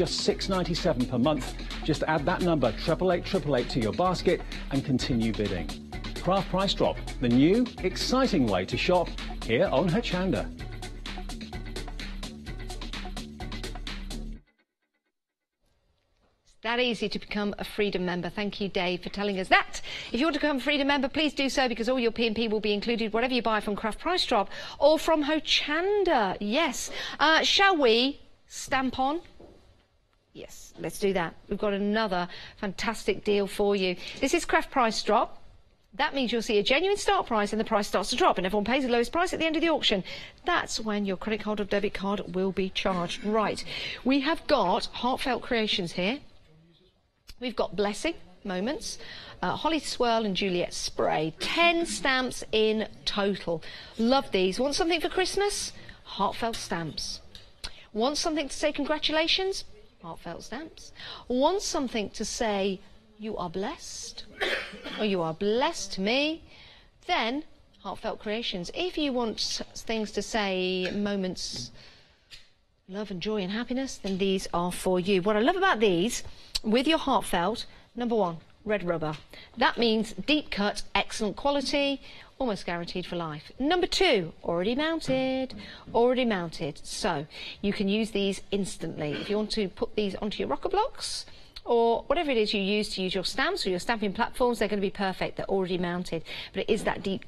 just $6.97 per month. Just add that number, 888 888, to your basket and continue bidding. Craft Price Drop, the new, exciting way to shop here on Hochanda. That easy to become a Freedom member. Thank you, Dave, for telling us that. If you want to become a Freedom member, please do so, because all your P&P will be included, whatever you buy from Craft Price Drop or from Hochanda. Yes. Shall we stamp on? Yes, let's do that. We've got another fantastic deal for you. This is Craft Price Drop. That means you'll see a genuine start price and the price starts to drop, and everyone pays the lowest price at the end of the auction. That's when your credit card or debit card will be charged. Right. We have got Heartfelt Creations here. We've got Blessing Moments, Holly Swirl and Juliet Spray. 10 stamps in total. Love these. Want something for Christmas? Heartfelt stamps. Want something to say congratulations? Heartfelt stamps. Want something to say you are blessed? Or you are blessed to me? Then Heartfelt Creations. If you want things to say, moments, love and joy and happiness, then these are for you. What I love about these, with your heartfelt, number one, red rubber. That means deep cut, excellent quality, almost guaranteed for life. Number two, already mounted, So you can use these instantly. If you want to put these onto your rocker blocks or whatever it is you use to use your stamps or your stamping platforms, they're going to be perfect. They're already mounted, but it is that deep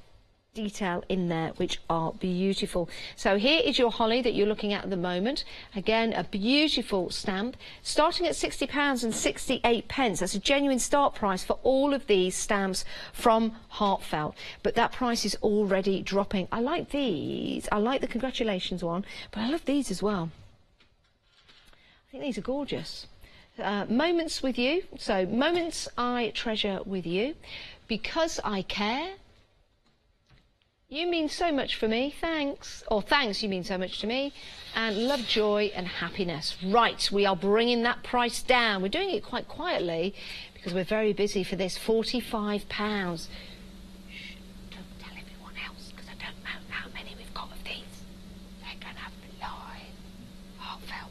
detail in there which are beautiful. So here is your holly that you're looking at the moment. Again, a beautiful stamp starting at £60.68. That's a genuine start price for all of these stamps from Heartfelt, but that price is already dropping. I like these. I like the congratulations one, but I love these as well. I think these are gorgeous. Moments with you. So moments I treasure with you, because I care. You mean so much for me, thanks. Or thanks, you mean so much to me. And love, joy and happiness. Right, we are bringing that price down. We're doing it quite quietly because we're very busy for this. £45. Shh, don't tell everyone else, because I don't know how many we've got of these. They're going to have to lie. Heartfelt.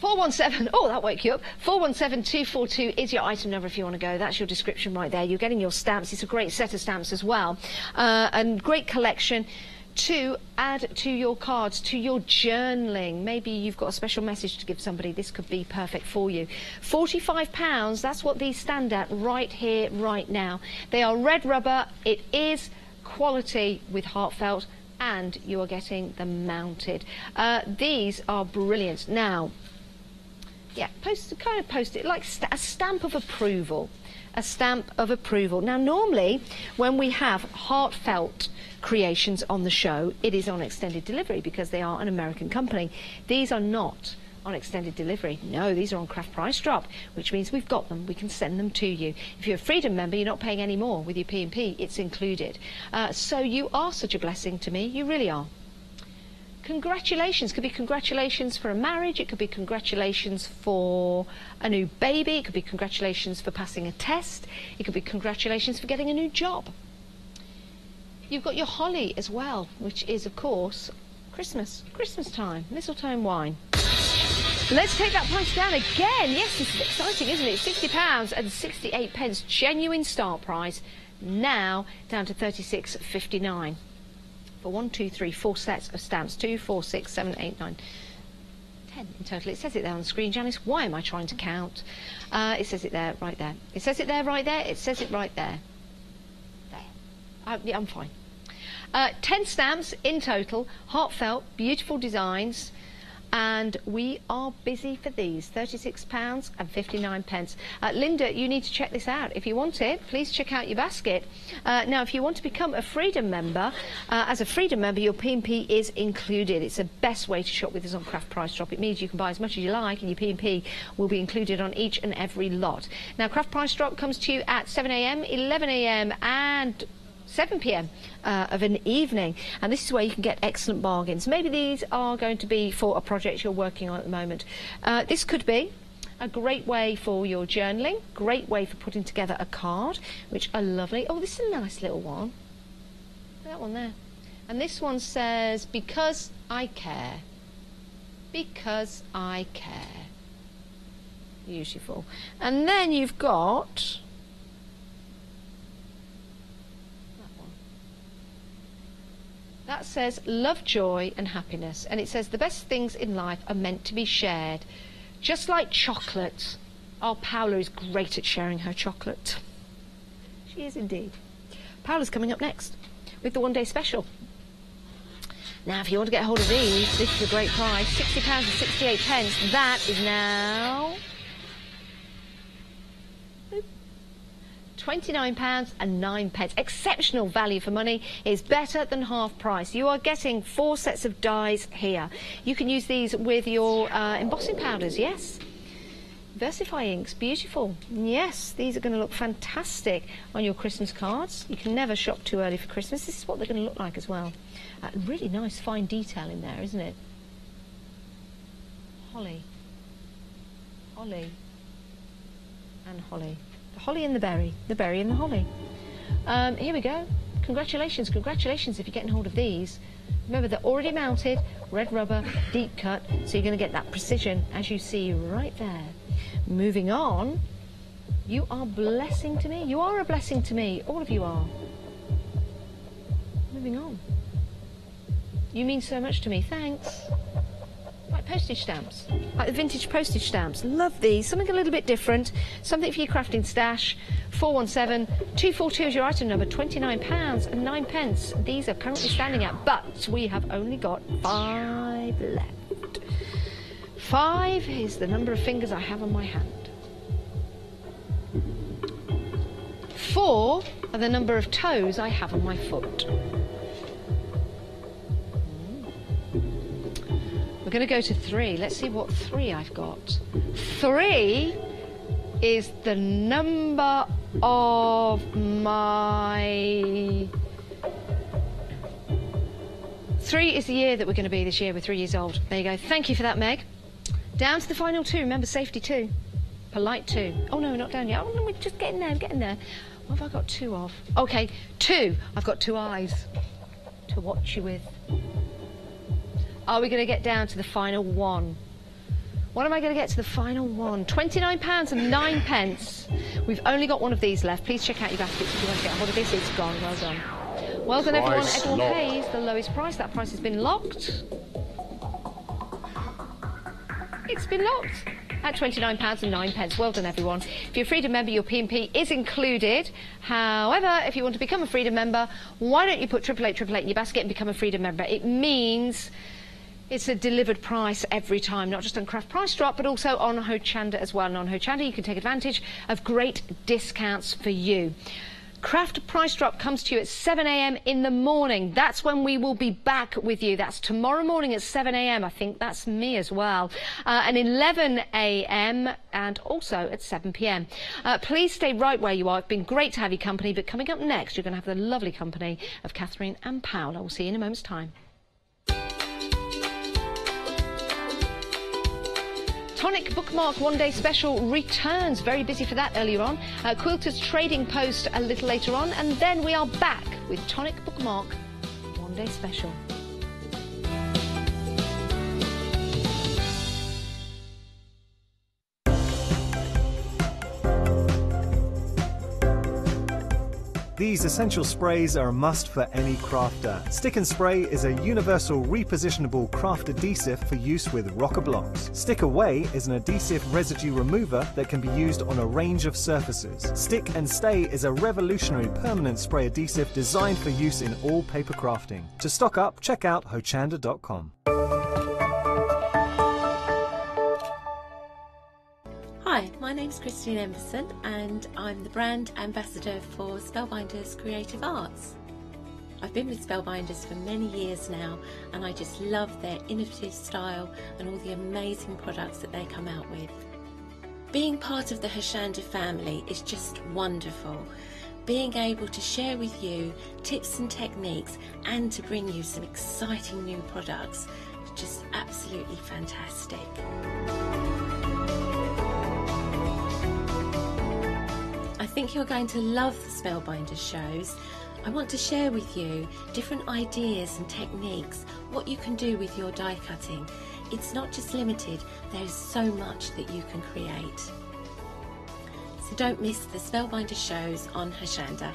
417, oh, that woke you up. 417242 is your item number if you want to go. That's your description right there. You're getting your stamps. It's a great set of stamps as well. And great collection to add to your cards, to your journaling. Maybe you've got a special message to give somebody. This could be perfect for you. £45, that's what these stand at right here, right now. They are red rubber. It is quality with Heartfelt, and you are getting them mounted. These are brilliant. Now, yeah, kind of post it like a stamp of approval, Now, normally when we have Heartfelt Creations on the show, it is on extended delivery because they are an American company. These are not on extended delivery. No, these are on Craft Price Drop, which means we've got them. We can send them to you. If you're a Freedom member, you're not paying any more with your P&P. It's included. So you are such a blessing to me. You really are. Congratulations. Could be congratulations for a marriage. It could be congratulations for a new baby. It could be congratulations for passing a test. It could be congratulations for getting a new job. You've got your holly as well, which is, of course, Christmas. Christmas time. Mistletoe and wine. Let's take that price down again. Yes, this is exciting, isn't it? £60.68, genuine start price, now down to £36.59. For 1, 2, 3, 4 sets of stamps. 2, 4, 6, 7, 8, 9, 10 in total. It says it there on the screen, Janice. Why am I trying to count? It says it there, right there. It says it there, right there. It says it right there. There. I'm fine. 10 stamps in total. Heartfelt, beautiful designs. And we are busy for these, £36.59. Linda, you need to check this out. If you want it, please check out your basket. Now, if you want to become a Freedom member, as a Freedom member, your P&P is included. It's the best way to shop with us on Craft Price Drop. It means you can buy as much as you like, and your P&P will be included on each and every lot. Now, Craft Price Drop comes to you at 7am, 11am, and 7pm of an evening, and this is where you can get excellent bargains. Maybe these are going to be for a project you're working on at the moment. This could be a great way for your journaling, great way for putting together a card, which are lovely. Oh, this is a nice little one. That one there. And this one says, because I care. because I care. Beautiful. And then you've got that one. That says love, joy and happiness. And it says the best things in life are meant to be shared. Just like chocolate. Oh, Paola is great at sharing her chocolate. She is indeed. Paola's coming up next with the one-day special. Now, if you want to get hold of these, this is a great price. £60.68. That is now £29.09. Exceptional value for money. Is better than half price. You are getting 4 sets of dies here. You can use these with your embossing powders, yes. Versify inks, beautiful. Yes, these are going to look fantastic on your Christmas cards. You can never shop too early for Christmas. This is what they're going to look like as well. Really nice fine detail in there, isn't it? Holly. Holly. And holly. The holly and the berry. The berry and the holly. Here we go. Congratulations, congratulations if you're getting hold of these. Remember, they're already mounted, red rubber, deep cut, so you're going to get that precision as you see right there. Moving on, you are a blessing to me. You are a blessing to me. All of you are. Moving on. You mean so much to me. Thanks. Like postage stamps. Like the vintage postage stamps. Love these. Something a little bit different. Something for your crafting stash. 417-242 is your item number. £29.09. These are currently standing at, but we have only got 5 left. 5 is the number of fingers I have on my hand. 4 are the number of toes I have on my foot. We're going to go to 3. Let's see what 3 I've got. 3 is the number of my... 3 is the year that we're going to be this year. We're 3 years old. There you go. Thank you for that, Meg. Down to the final 2. Remember, safety 2. Polite 2. Oh, no, we're not down yet. Oh, no, we're just getting there, getting there. What have I got 2 of? OK, 2. I've got 2 eyes to watch you with. Are we going to get down to the final 1? What am I going to get to the final 1? £29.09. We've only got 1 of these left. Please check out your baskets if you want to get a hold of this. It's gone. Well done. Well done, everyone. Everyone pays the lowest price. That price has been locked. It's been locked at £29.09. Well done, everyone. If you're a Freedom member, your P&P is included. However, if you want to become a Freedom member, why don't you put 888 888 in your basket and become a Freedom member? It means it's a delivered price every time, not just on Craft Price Drop, but also on Hochanda as well. And on Hochanda, you can take advantage of great discounts for you. Craft Price Drop comes to you at 7 a.m. in the morning. That's when we will be back with you. That's tomorrow morning at 7 a.m. I think that's me as well. And 11 a.m. and also at 7 p.m. Please stay right where you are. It's been great to have your company. But coming up next, you're going to have the lovely company of Catherine and Paola. We'll see you in a moment's time. Tonic Bookmark One-Day Special returns. Very busy for that earlier on. Quilter's Trading Post a little later on. And then we are back with Tonic Bookmark One-Day Special. These essential sprays are a must for any crafter. Stick and Spray is a universal repositionable craft adhesive for use with rocker blocks. Stick Away is an adhesive residue remover that can be used on a range of surfaces. Stick and Stay is a revolutionary permanent spray adhesive designed for use in all paper crafting. To stock up, check out hochanda.com. Hi, my name's Christine Emerson and I'm the brand ambassador for Spellbinders Creative Arts. I've been with Spellbinders for many years now and I just love their innovative style and all the amazing products that they come out with. Being part of the Hochanda family is just wonderful. Being able to share with you tips and techniques and to bring you some exciting new products is just absolutely fantastic. I think you're going to love the Spellbinders shows. I want to share with you different ideas and techniques, what you can do with your die cutting. it's not just limited, there's so much that you can create. So don't miss the Spellbinder shows on Hochanda.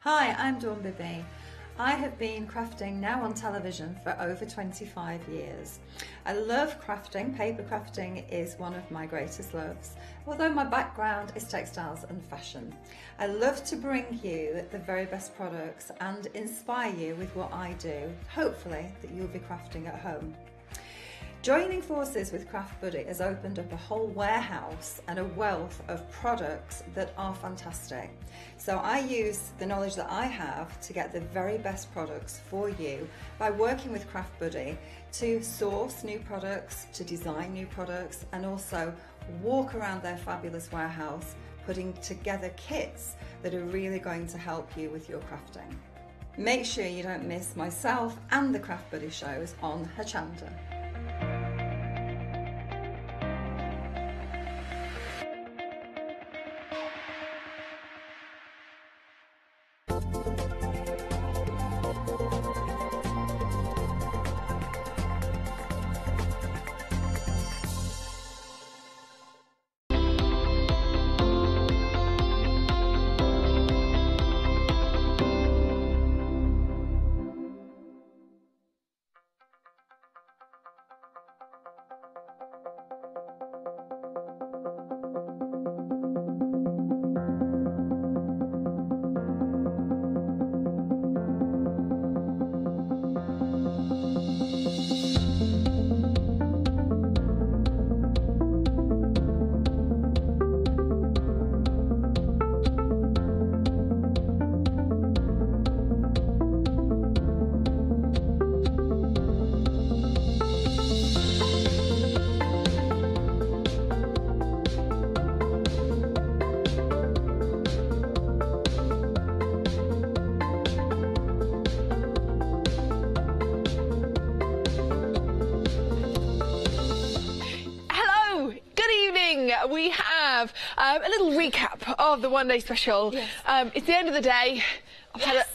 Hi, I'm Dawn Bibbe. I have been crafting now on television for over 25 years. I love crafting. Paper crafting is one of my greatest loves, although my background is textiles and fashion. I love to bring you the very best products and inspire you with what I do, hopefully that you'll be crafting at home. Joining forces with CraftBuddy has opened up a whole warehouse and a wealth of products that are fantastic. So I use the knowledge that I have to get the very best products for you by working with CraftBuddy to source new products, to design new products, and also walk around their fabulous warehouse, putting together kits that are really going to help you with your crafting. Make sure you don't miss myself and the CraftBuddy shows on Hochanda. We have a little recap of the one-day special. Yes. It's the end of the day.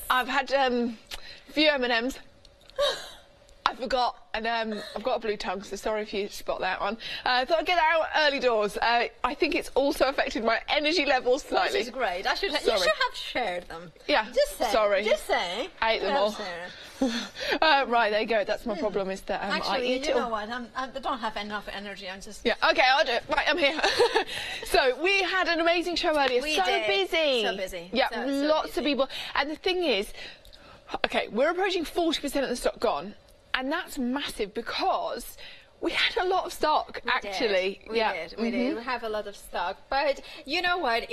I've had a few M&Ms. I forgot, and I've got a blue tongue, so sorry if you spot that one. I thought I'd get out early doors. I think it's also affected my energy levels slightly. Which is great. You should have shared them. Yeah. Just say. Sorry. Just say. I ate them all. Right, there you go. That's my problem, is that actually, I eat you know what? I don't have enough energy. I'm just... Yeah, OK, I'll do it. Right, I'm here. So we had an amazing show earlier. We did. So busy. Yeah, so lots of people. And the thing is, OK, we're approaching 40% of the stock gone. And that's massive because we had a lot of stock, actually. We did. We have a lot of stock. But you know what?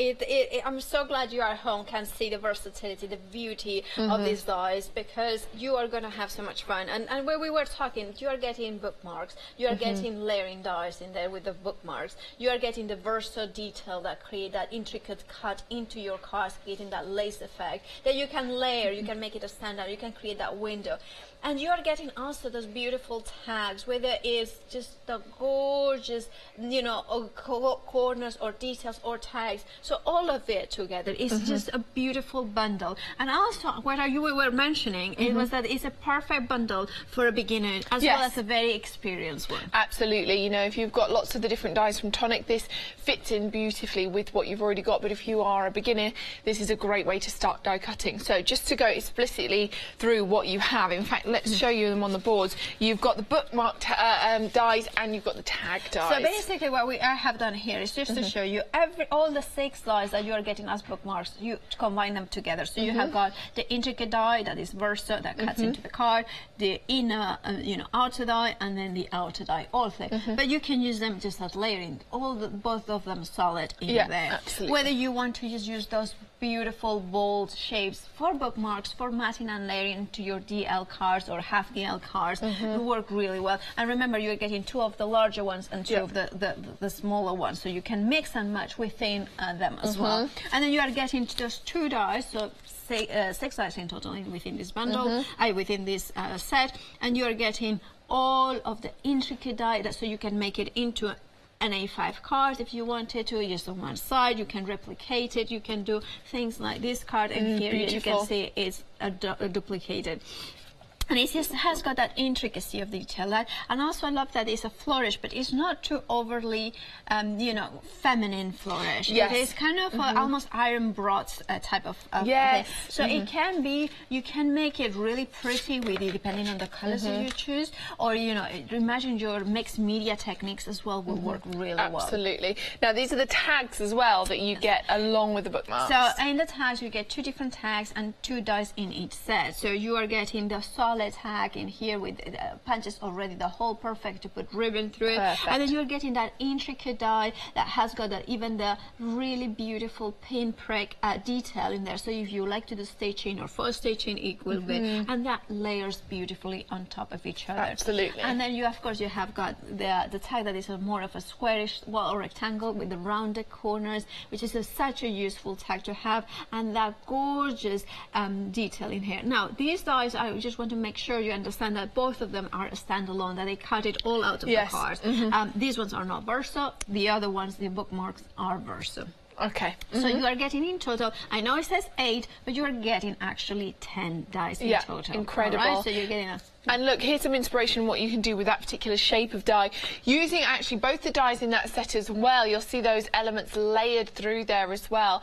I'm so glad you are home, can see the versatility, the beauty of these toys, because you are going to have so much fun. And where we were talking, you are getting bookmarks. You are getting layering dies in there with the bookmarks. You are getting the verso detail that create that intricate cut into your cast, getting that lace effect that you can layer. You can make it a standout. You can create that window. And you are getting also those beautiful tags, whether it's just the gorgeous, you know, corners or details or tags. So all of it together is just a beautiful bundle. And also, what you were mentioning, it was that it's a perfect bundle for a beginner as well as a very experienced one. Absolutely. You know, if you've got lots of the different dyes from Tonic, this fits in beautifully with what you've already got. But if you are a beginner, this is a great way to start die cutting. So just to go explicitly through what you have, in fact, let's show you them on the boards. You've got the bookmarked dies and you've got the tag dies. So basically what we have done here is just to show you all the 6 dies that you are getting as bookmarks, you combine them together. So you have got the intricate die that is verso, that cuts into the card, the inner, you know, outer die, and then the outer die, all things. But you can use them just as layering, both of them solid in there. Absolutely. Whether you want to just use those beautiful, bold shapes for bookmarks, for matting and layering to your DL cards or half DL cards, they work really well. And remember, you're getting 2 of the larger ones and 2 of the smaller ones, so you can mix and match within them as well. And then you are getting just 2 dies, so 6 dies in total within this bundle, within this set, and you are getting all of the intricate die, so you can make it into an A5 card if you wanted to, just on one side. You can replicate it, you can do things like this card, and here you can see it's duplicated. And it has got that intricacy of detail, right? And also I love that it's a flourish, but it's not too overly, you know, feminine flourish. Yes. It's kind of almost iron brought type of yes. thing. So it can be, you can make it really pretty with it, depending on the colors that you choose. Or, you know, imagine your mixed media techniques as well will work really well. Absolutely. Now, these are the tags as well that you get along with the bookmarks. So in the tags, you get two different tags and two dice in each set. So you are getting the solid tag in here with punches already, the hole perfect to put ribbon through it, and then you're getting that intricate die that has got that, even the really beautiful pinprick detail in there. So if you like to do stitching or faux stitching, it will be, and that layers beautifully on top of each other. Absolutely. And then you, of course, you have got the tag that is more of a squarish or rectangle with the rounded corners, which is such a useful tag to have, and that gorgeous detail in here. Now these dies, I just want to make sure you understand that both of them are standalone, that they cut it all out of the cards. These ones are not verso, the other ones, the bookmarks, are verso. Okay. So you are getting in total, I know it says 8, but you are getting actually 10 dice in total. Incredible. All right? So you're getting a... And look, here's some inspiration what you can do with that particular shape of die. Using actually both the dies in that set as well, you'll see those elements layered through there as well.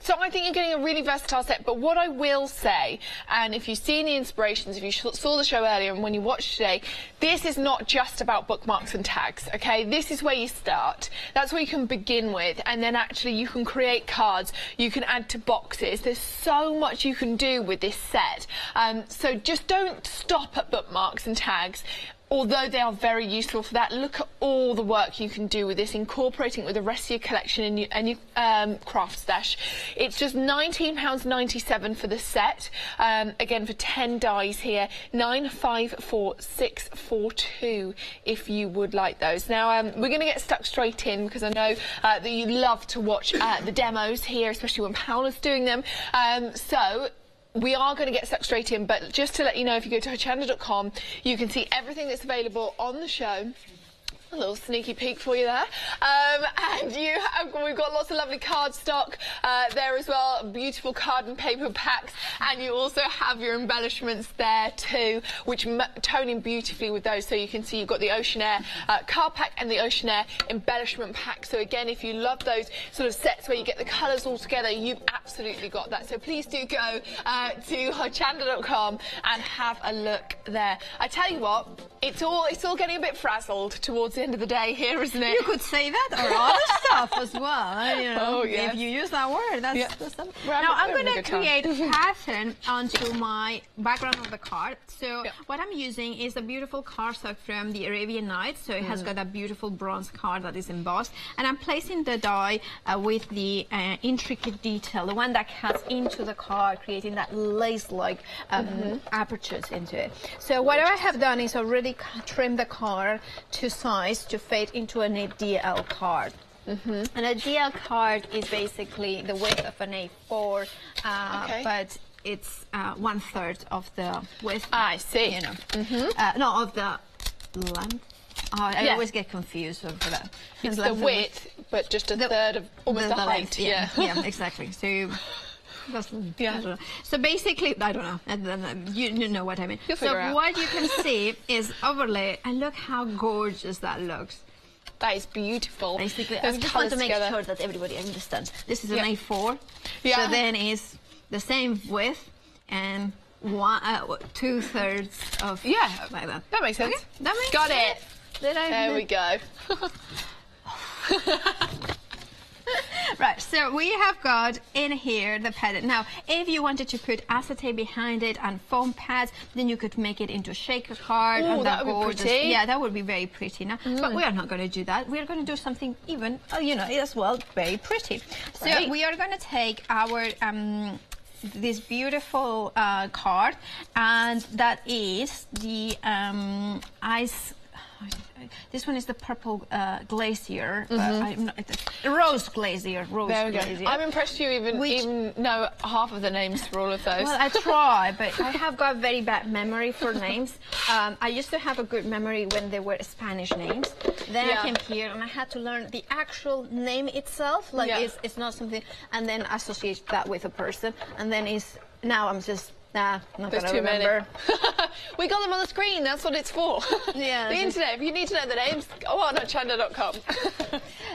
So I think you're getting a really versatile set, but what I will say, and if you've seen the inspirations, if you saw the show earlier and when you watched today, this is not just about bookmarks and tags, okay? This is where you start. That's where you can begin with, and then actually you can create cards, you can add to boxes. There's so much you can do with this set. So just don't stop at bookmarks and tags, although they are very useful for that. Look at all the work you can do with this, incorporating it with the rest of your collection and your craft stash. It's just £19.97 for the set, again for 10 dies here, 954642 if you would like those. Now we're going to get stuck straight in, because I know that you love to watch the demos here, especially when Paola's doing them. So we are going to get stuck straight in, but just to let you know, if you go to hochanda.com, you can see everything that's available on the show. A little sneaky peek for you there. And we've got lots of lovely card stock there as well, beautiful card and paper packs, and you also have your embellishments there too, which tone in beautifully with those. So you can see you've got the Ocean Air card pack and the Ocean Air embellishment pack. So again, if you love those sort of sets where you get the colours all together, you've absolutely got that. So please do go to hochanda.com and have a look there. I tell you what, it's all getting a bit frazzled towards the end of the day here, isn't it? You could say that or other stuff as well, you know, if you use that word. That's something. Now I'm going to create a pattern onto my background of the card. So what I'm using is a beautiful cardstock from the Arabian Nights. So it has got a beautiful bronze card that is embossed, and I'm placing the die with the intricate detail, the one that cuts into the card, creating that lace-like apertures into it. So what I have done is already trim the card to size to fit into an DL card. And a DL card is basically the width of an A4, but it's 1/3 of the width. I see. You know, no, of the length. I always get confused over that. It's the width, but just a third of almost the height. Yeah, exactly. So. So basically, I don't know, and then you know what I mean. You'll figure out. What you can see is overlay, and look how gorgeous that looks. That is beautiful. Basically, I just want to make sure that everybody understands. This is an A4, so then it's the same width and 2/3 of like that. That makes sense. Okay. That makes sense. There we go. Right, so we have got in here the pattern. Now, if you wanted to put acetate behind it and foam pads, then you could make it into a shaker card. Oh, that would be pretty. Yeah, that would be very pretty. Now, but we are not going to do that. We are going to do something even, you know, as well, very pretty. So we are going to take our this beautiful card, and that is the ice. This one is the purple glacier, but I'm not, rose glacier. There we go. I'm impressed you even know half of the names for all of those. Well, I try, but I have got very bad memory for names. I used to have a good memory when they were Spanish names. Then I came here and I had to learn the actual name itself, like it's not something, and then associate that with a person, and then it's, now I'm just, nah, not going to remember. We got them on the screen, that's what it's for. Yeah. The internet, if you need to know the names, go on Hochanda.com.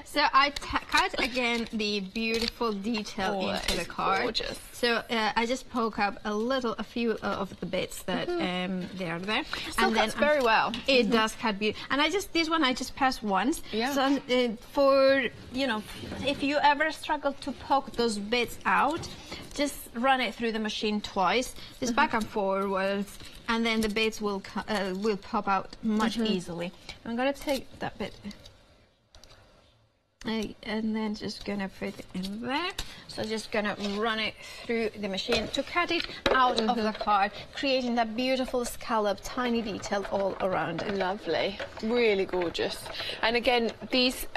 So I cut again the beautiful detail into the card. Gorgeous. So I just poke up a few of the bits that they are there. And then cuts very well. It does cut beautiful. And I just, this one I just passed once. Yeah. So for, you know, if you ever struggle to poke those bits out, just run it through the machine twice. Just back and forwards, and then the bits will pop out much easily. I'm gonna take that bit. And then just gonna put it in there. So just gonna run it through the machine to cut it out of the card, creating that beautiful scallop, tiny detail all around it. Lovely, really gorgeous. And again, these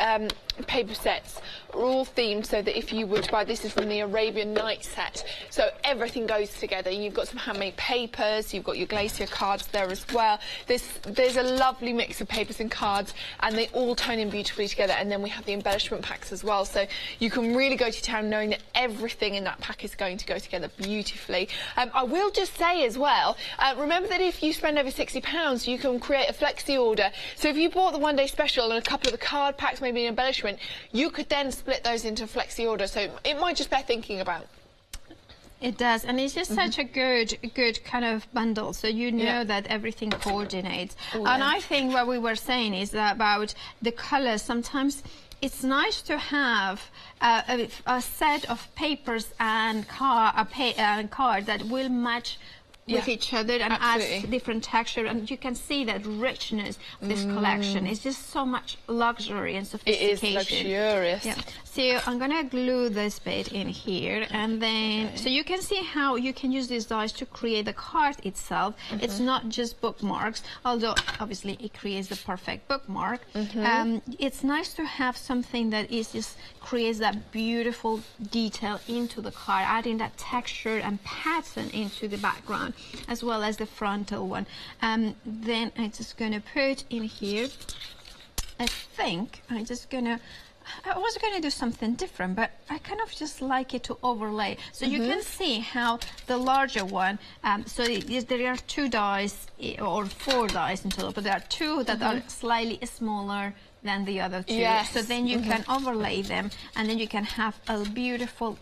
paper sets are all themed so that if you would buy, this is from the Arabian Nights set, so everything goes together. You've got some handmade papers, you've got your glacier cards there as well. There's a lovely mix of papers and cards, and they all turn in beautifully together. And then we have the embellishment packs as well, so you can really go to town knowing that everything in that pack is going to go together beautifully. I will just say as well, remember that if you spend over £60 you can create a flexi order. So if you bought the one day special and a couple of the card packs, maybe an embellishment, you could then split those into a flexi order, so it might just bear thinking about. It does, and it's just such a good kind of bundle, so you know that everything coordinates. And I think what we were saying is that about the colours, sometimes it's nice to have a set of papers and card that will match with each other and adds different texture, and you can see that richness of this collection. It's just so much luxury and sophistication. It is luxurious. Yeah. So I'm gonna glue this bit in here, and then so you can see how you can use these dies to create the card itself. It's not just bookmarks, although obviously it creates the perfect bookmark. It's nice to have something that is just creates that beautiful detail into the card, adding that texture and pattern into the background, as well as the frontal one. Then I'm just going to put in here, I think I'm just going to, I was going to do something different, but I kind of just like it to overlay. So you can see how the larger one, so there are two dies, or four dies in total, but there are two that are slightly smaller than the other two. So then you can overlay them, and then you can have a beautiful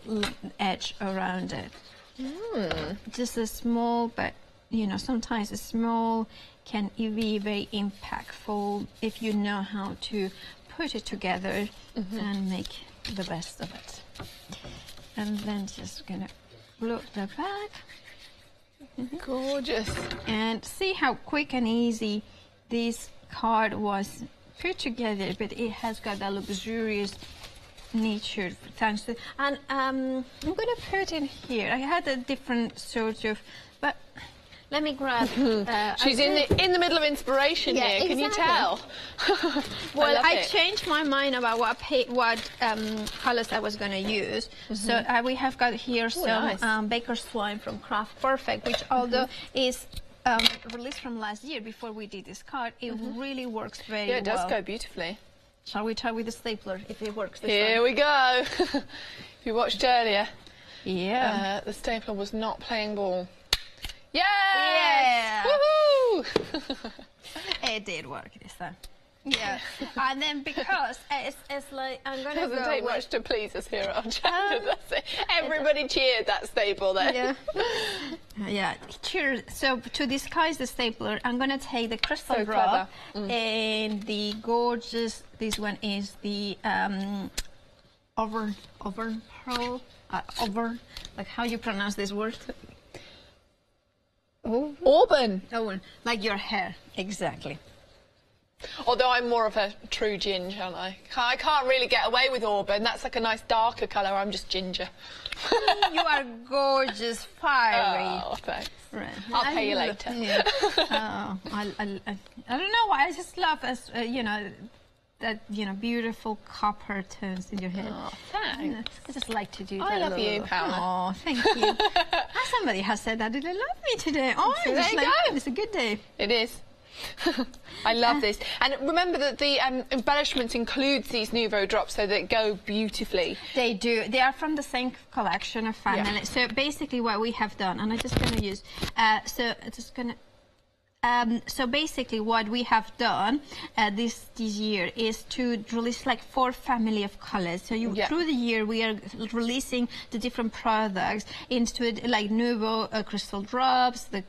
edge around it. Just a small, but you know, sometimes a small can be very impactful if you know how to put it together and make the best of it. And then just gonna blow the back. Gorgeous. And see how quick and easy this card was put together, but it has got that luxurious nature, thanks to, and I'm gonna put in here. I had a different sort of, but let me grab. She's in the middle of inspiration here. Can you tell? Well, I changed my mind about what colors I was gonna use. So we have got here some baker's twine from Craft Perfect, which although is released from last year before we did this card, it really works very well. Yeah, it does go beautifully. Shall we try with the stapler if it works this time? Here we go. If you watched earlier, the stapler was not playing ball. Yes! Woohoo! It did work this time. And then because it's like I'm gonna go. It doesn't take much to please us here on Hochanda. That's it. Everybody cheered that staple there. Cheers. So to disguise the stapler, I'm gonna take the crystal rod and the gorgeous. This one is the auburn pearl. Like how you pronounce this word? Auburn. Like your hair. Exactly. Although I'm more of a true ginge, aren't I? I can't really get away with auburn. That's like a nice darker colour. I'm just ginger. You are gorgeous, fiery. Oh, thanks. Right. I'll pay you later. Yeah. I don't know why. I just love, you know, that, you know, beautiful copper tones in your head. Oh, thanks. I just like to do that. I love you, Paola. Oh, thank you. Somebody has said that. They love me today. Oh, so there you go. It's a good day. It is. I love this. And remember that the embellishment includes these Nuvo drops, so they go beautifully. They do. They are from the same collection of family. Yeah. So basically what we have done, and I'm just going to use, so basically what we have done this year is to release like 4 family of colors. So you, yeah, through the year we are releasing the different products into it, like Nuvo crystal drops, the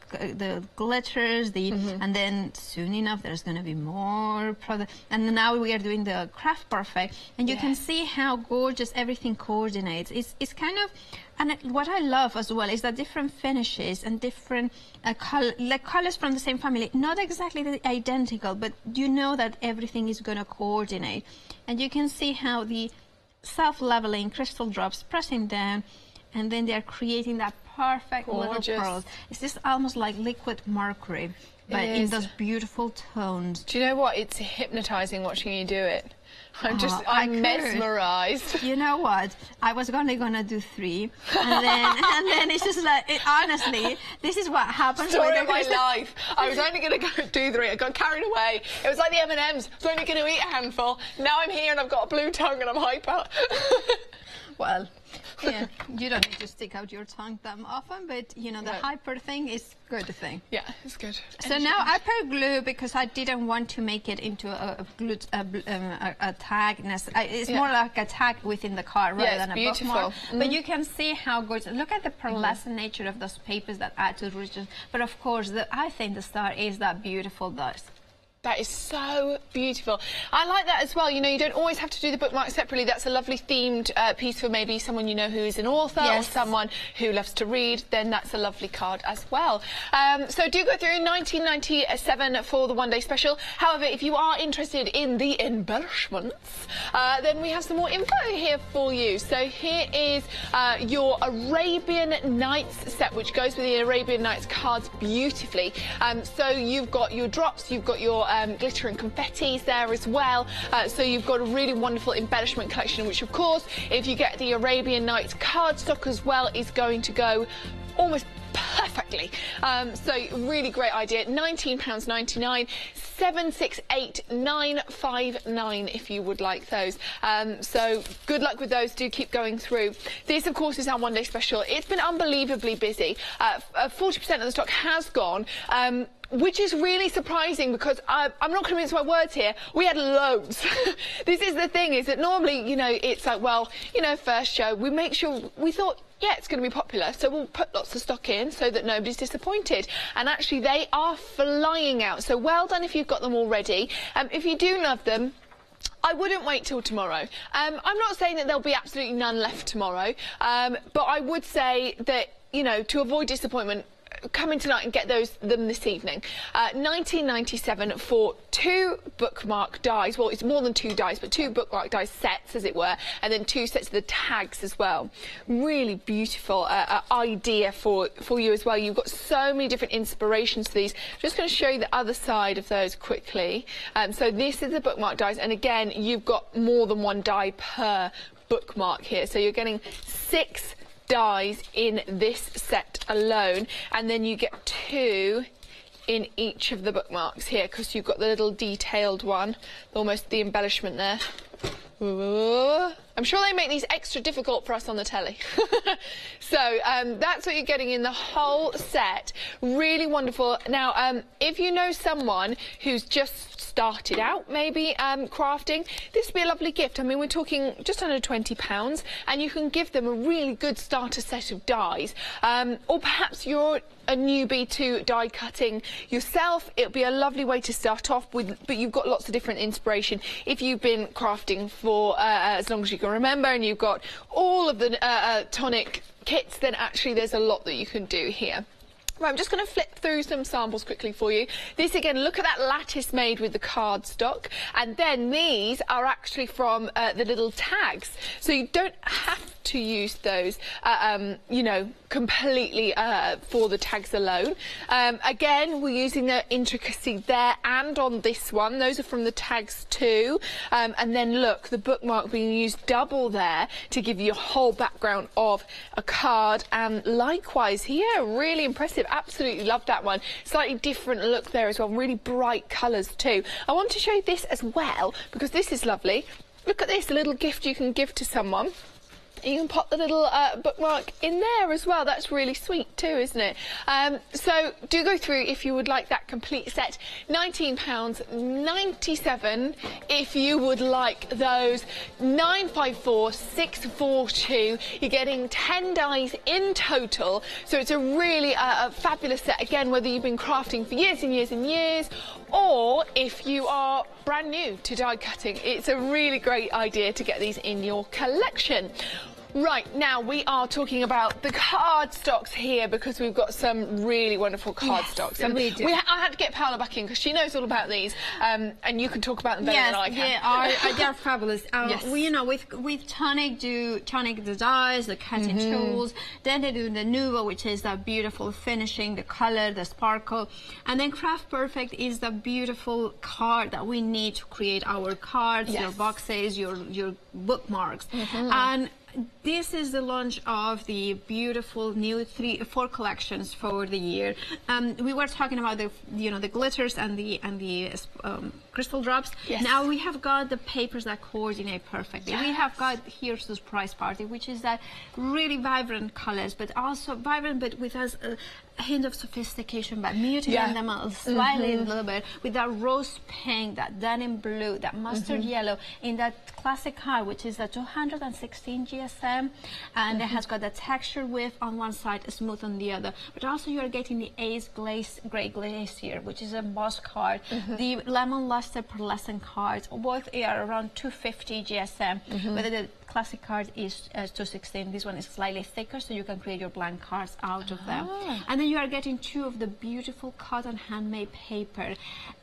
glitters, the, mm-hmm, and then soon enough there's going to be more products. And now we are doing the Craft Perfect, and you, yeah, can see how gorgeous everything coordinates. It's kind of. And what I love as well is that different finishes and different colors from the same family, not exactly identical, but you know that everything is going to coordinate. And you can see how the self-leveling crystal drops pressing down, and then they are creating that perfect little pearls. It's just almost like liquid mercury, but in those beautiful tones. Do you know what? It's hypnotizing watching you do it. I'm just, I'm mesmerized. You know what? I was only gonna do 3, and then and then it's just like, honestly, this is what happens. Story of my life. I was only gonna go do 3. I got carried away. It was like the M&Ms. I was only gonna eat a handful. Now I'm here and I've got a blue tongue and I'm hyper. Well, yeah, you don't need to stick out your tongue that often, but you know, the hyper thing is a good thing. Yeah, it's good. So now I put glue because I didn't want to make it into a tag. It's more like a tag within the card rather than a bookmark. Mm-hmm. But you can see how gorgeous. Look at the pearlescent nature of those papers that add to the richness. But of course, I think the star is that beautiful dust. That is so beautiful. I like that as well. You know, you don't always have to do the bookmark separately. That's a lovely themed piece for maybe someone you know who is an author, yes, or someone who loves to read. Then that's a lovely card as well. So do go through £19.97 for the one-day special. However, if you are interested in the embellishments, then we have some more info here for you. So here is your Arabian Nights set, which goes with the Arabian Nights cards beautifully. So you've got your drops, you've got your glitter and confettis there as well, so you've got a really wonderful embellishment collection, which of course, if you get the Arabian Nights cardstock as well, is going to go almost perfectly. So really great idea. £19.99, 768959 if you would like those. So good luck with those. Do keep going through. This of course is our one-day special. It's been unbelievably busy. 40% of the stock has gone, which is really surprising because I'm not convinced by words here. We had loads. This is the thing, is that normally, you know, it's like, well, you know, first show, we make sure, we thought, yeah, it's going to be popular, so we'll put lots of stock in so that nobody's disappointed. And actually, they are flying out. So well done if you've got them already. If you do love them, I wouldn't wait till tomorrow. I'm not saying that there'll be absolutely none left tomorrow, but I would say that, you know, to avoid disappointment, come in tonight and get them this evening. £19.97 for 2 bookmark dies. Well, it's more than 2 dies, but 2 bookmark dies sets, as it were, and then 2 sets of the tags as well. Really beautiful idea for you as well. You've got so many different inspirations for these. I'm just going to show you the other side of those quickly. So this is the bookmark dies, and again, you've got more than 1 die per bookmark here. So you're getting 6 dies in this set alone, and then you get 2 in each of the bookmarks here, because you've got the little detailed one, almost the embellishment there. Ooh. I'm sure they make these extra difficult for us on the telly. So that's what you're getting in the whole set. Really wonderful. Now, if you know someone who's just started out maybe crafting, this would be a lovely gift. I mean, we're talking just under £20, and you can give them a really good starter set of dies. Or perhaps you're a newbie to die cutting yourself. It'll be a lovely way to start off with, but you've got lots of different inspiration. If you've been crafting for as long as you can remember, and you've got all of the Tonic kits, then actually there's a lot that you can do here. Right, I'm just going to flip through some samples quickly for you. This again, look at that lattice made with the cardstock, and then these are actually from the little tags, so you don't have to use those, you know, completely for the tags alone. Again, we're using the intricacy there and on this one. Those are from the tags too, and then look, the bookmark being used double there to give you a whole background of a card, and likewise here, really impressive. Absolutely love that one. Slightly different look there as well, really bright colours too. I want to show you this as well because this is lovely. Look at this, a little gift you can give to someone. You can pop the little bookmark in there as well. That's really sweet too, isn't it? So do go through if you would like that complete set. £19.97 if you would like those. 954,642. You're getting 10 dies in total. So it's a really a fabulous set. Again, whether you've been crafting for years and years and years, or if you are brand new to die cutting, it's a really great idea to get these in your collection. Right, now we are talking about the cardstocks here because we've got some really wonderful cardstocks. Yes, and we do. I had to get Paola back in because she knows all about these, and you can talk about them better than I can. Yes, they are fabulous. Yes. Well, you know, with Tonic, do Tonic the dyes, the cutting tools, then they do the Nuvo, which is that beautiful finishing, the colour, the sparkle, and then Craft Perfect is the beautiful card that we need to create our cards, your boxes, your bookmarks, and this is the launch of the beautiful new 4 collections for the year. We were talking about the, you know, the glitters and the crystal drops. Yes. Now we have got the papers that coordinate perfectly. Yes. We have got here Surprise Party, which is that really vibrant colors, but also vibrant, but with us a hint of sophistication by muting them slightly a little bit with that rose pink, that denim blue, that mustard yellow in that classic card, which is a 216 GSM, and it has got the texture width on one side, smooth on the other. But also you're getting the Ace Glaze Grey Glacier, which is a embossed card, the Lemon Luster Pearlescent cards, both are around 250 GSM, whether the classic card is 216, this one is slightly thicker, so you can create your blank cards out of them. And then you are getting 2 of the beautiful cotton handmade paper.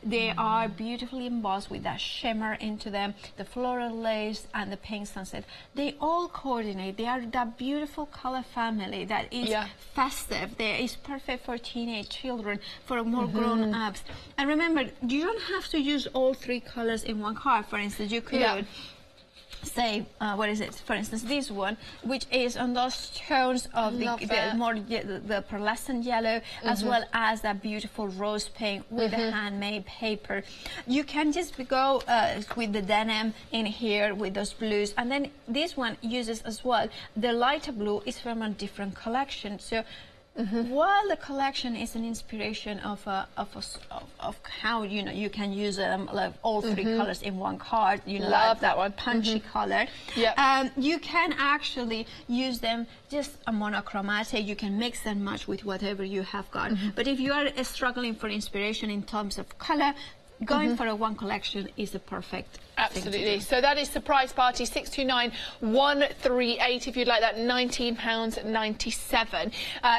They are beautifully embossed with that shimmer into them, the floral lace and the pink sunset. They all coordinate, they are that beautiful color family that is festive, that is perfect for teenage children, for more grown-ups. And remember, you don't have to use all 3 colors in one card. For instance, you could say, what is it? For instance, this one, which is on those tones of the more the pearlescent yellow, as well as that beautiful rose pink with the handmade paper. You can just go with the denim in here with those blues, and then this one uses as well the lighter blue is from a different collection. So. While the collection is an inspiration of how, you know, you can use like all 3 colors in one card, you know, love that one punchy color. You can actually use them just a monochromatic. You can mix and match with whatever you have got. But if you are struggling for inspiration in terms of color, going for a one collection is the perfect. Absolutely. So that is Surprise Party, 629,138 if you'd like that, £19.97.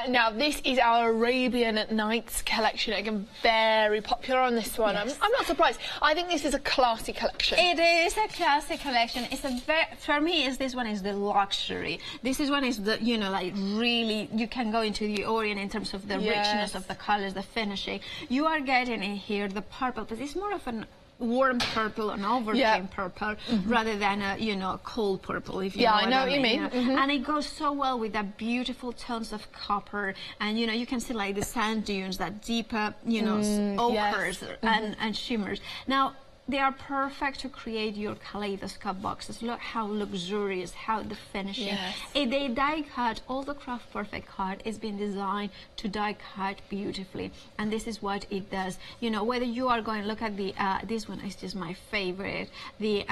Now this is our Arabian Nights collection. Again, very popular on this one. I'm not surprised. I think this is a classy collection. It is a classy collection. It's a very, for me, is this one is the luxury. This is one is the, you know, like really you can go into the Orient in terms of the richness of the colors, the finishing. You are getting in here the purple, but it's more of an warm purple, an overtone purple, rather than a, you know, cold purple, if you know what I know what you mean. And it goes so well with that beautiful tones of copper, and you know, you can see like the sand dunes, that deeper, you know, ochres and shimmers. Now, they are perfect to create your kaleidoscope boxes. Look how luxurious, how the finishing. They die cut, all the Craft Perfect card is being designed to die cut beautifully. And this is what it does. You know, whether you are going, look at the, this one is just my favorite. The,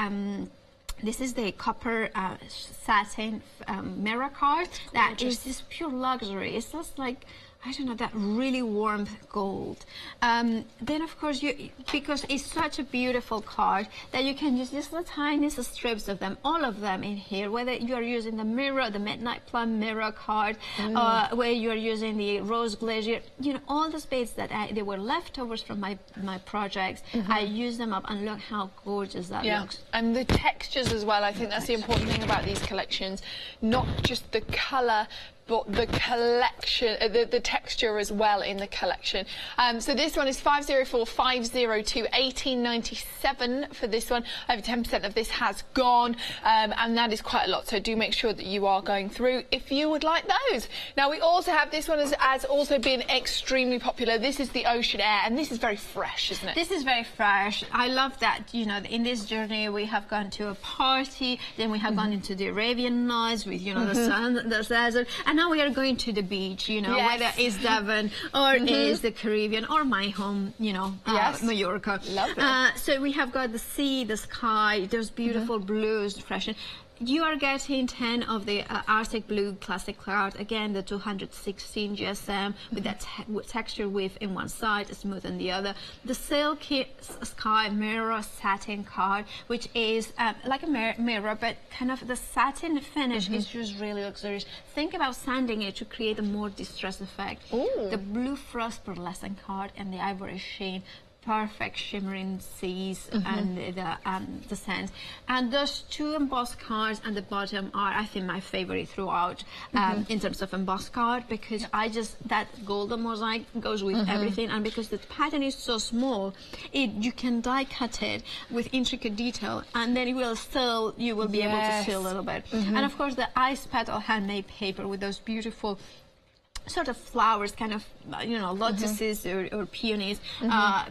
this is the copper satin mirror card. That is just pure luxury. It's just like, I don't know, that really warm gold. Then of course, because it's such a beautiful card that you can use just the tiniest strips of them, all of them in here, whether you are using the mirror, the midnight plum mirror card, where you are using the rose glacier, you know, all the spades that they were leftovers from my projects, I use them up and look how gorgeous that looks. And the textures as well, I think that's the important thing about these collections, not just the colour, but the collection, the texture as well in the collection. So this one is 504-502, 1897 for this one. Over 10% of this has gone, and that is quite a lot, so do make sure that you are going through if you would like those. Now we also have this one has also been extremely popular. This is the Ocean Air, and this is very fresh, isn't it? This is very fresh. I love that, you know, in this journey we have gone to a party, then we have gone into the Arabian Nights with, you know, the sun, the desert, and now we are going to the beach, you know, whether it's Devon or it's the Caribbean or my home, you know, Mallorca. Lovely. So we have got the sea, the sky, those beautiful blues, fresh. You are getting 10 of the Arctic Blue Classic Cloud, again the 216 GSM with that texture weave in one side, smooth in the other. The Silky Sky Mirror Satin card, which is like a mirror, but kind of the satin finish is just really luxurious. Think about sanding it to create a more distressed effect. Ooh. The Blue Frost Pearlescent card and the Ivory Sheen. Perfect shimmering seas and the sand, and those two embossed cards at the bottom are, I think, my favorite throughout in terms of embossed card, because I just that golden mosaic goes with everything, and because the pattern is so small, you can die cut it with intricate detail, and then it will still you will be able to see a little bit. And of course, the ice petal handmade paper with those beautiful sort of flowers, kind of, you know, lotuses or peonies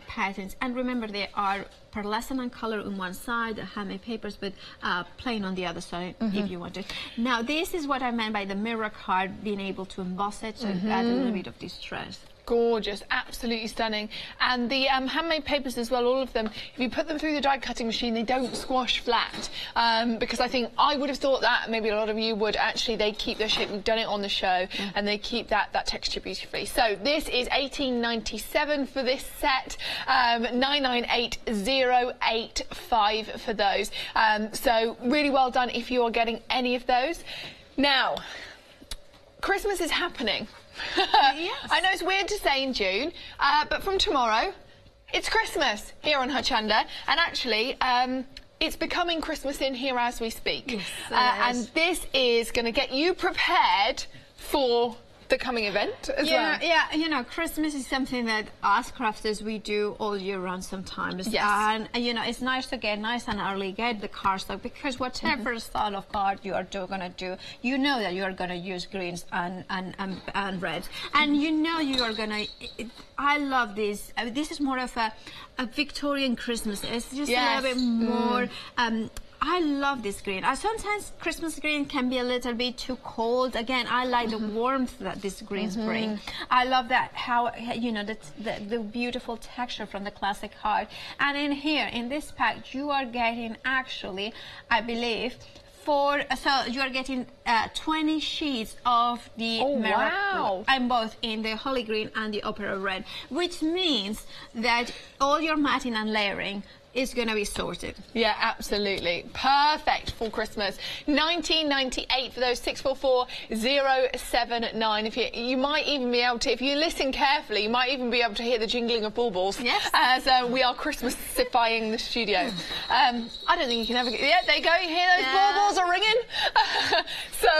patterns. And remember, they are pearlescent and color on one side, handmade papers, but plain on the other side if you want it. Now, this is what I meant by the mirror card, being able to emboss it, so add a little bit of distress. Gorgeous, absolutely stunning. And the handmade papers as well, all of them, if you put them through the die cutting machine, they don't squash flat, because I think I would have thought that, maybe a lot of you would, actually they keep their shape. We've done it on the show, and they keep that texture beautifully. So this is 1897 for this set, 998085 for those. So really well done if you are getting any of those. Now, Christmas is happening. I know it's weird to say in June, but from tomorrow, it's Christmas here on Hochanda, and actually, it's becoming Christmas in here as we speak. Yes, and this is going to get you prepared for the coming event as well. Yeah, you know, Christmas is something that us crafters, we do all year round sometimes. Yes. And, you know, it's nice to get nice and early, get the cardstock, because whatever style of card you are going to do, you know that you are going to use greens and reds. And you know you are going to... I love this. This is more of a Victorian Christmas. It's just a little bit more... I love this green. Sometimes Christmas green can be a little bit too cold. Again, I like the warmth that these greens bring. I love that, how, you know, the beautiful texture from the classic card. And in here, in this pack, you are getting actually, I believe, so you are getting 20 sheets of the mirror, and both in the Holy Green and the Opera Red, which means that all your matting and layering is going to be sorted. Yeah, absolutely. Perfect for Christmas. 1998 for those, 644079. If you might even be able to, if you listen carefully, you might even be able to hear the jingling of baubles. Yes. As we are Christmasifying the studio. I don't think you can ever get... Yeah, there you go. You hear those baubles are ringing. So,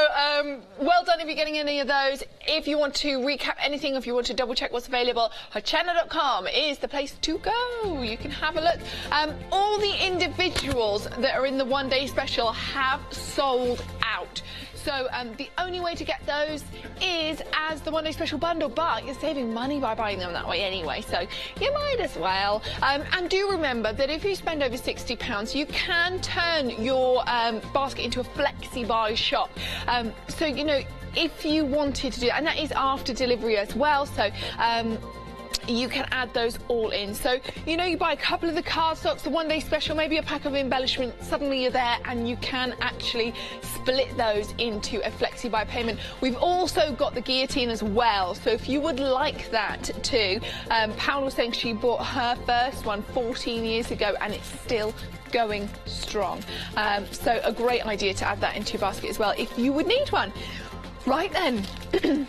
well done if you're getting any of those. If you want to recap anything, if you want to double-check what's available, hochanda.com is the place to go. You can have a look. All the individuals that are in the one-day special have sold out. So the only way to get those is as the one-day special bundle, but you're saving money by buying them that way anyway, so you might as well. And do remember that if you spend over £60, you can turn your basket into a flexi-buy shop. So, you know, if you wanted to do that, and that is after delivery as well, so... you can add those all in. So, you know, you buy a couple of the cardstocks, the one day special, maybe a pack of embellishments, suddenly you're there, and you can actually split those into a flexi buy payment. We've also got the guillotine as well, so if you would like that too. Paola was saying she bought her first one 14 years ago and it's still going strong. So a great idea to add that into your basket as well if you would need one. Right then.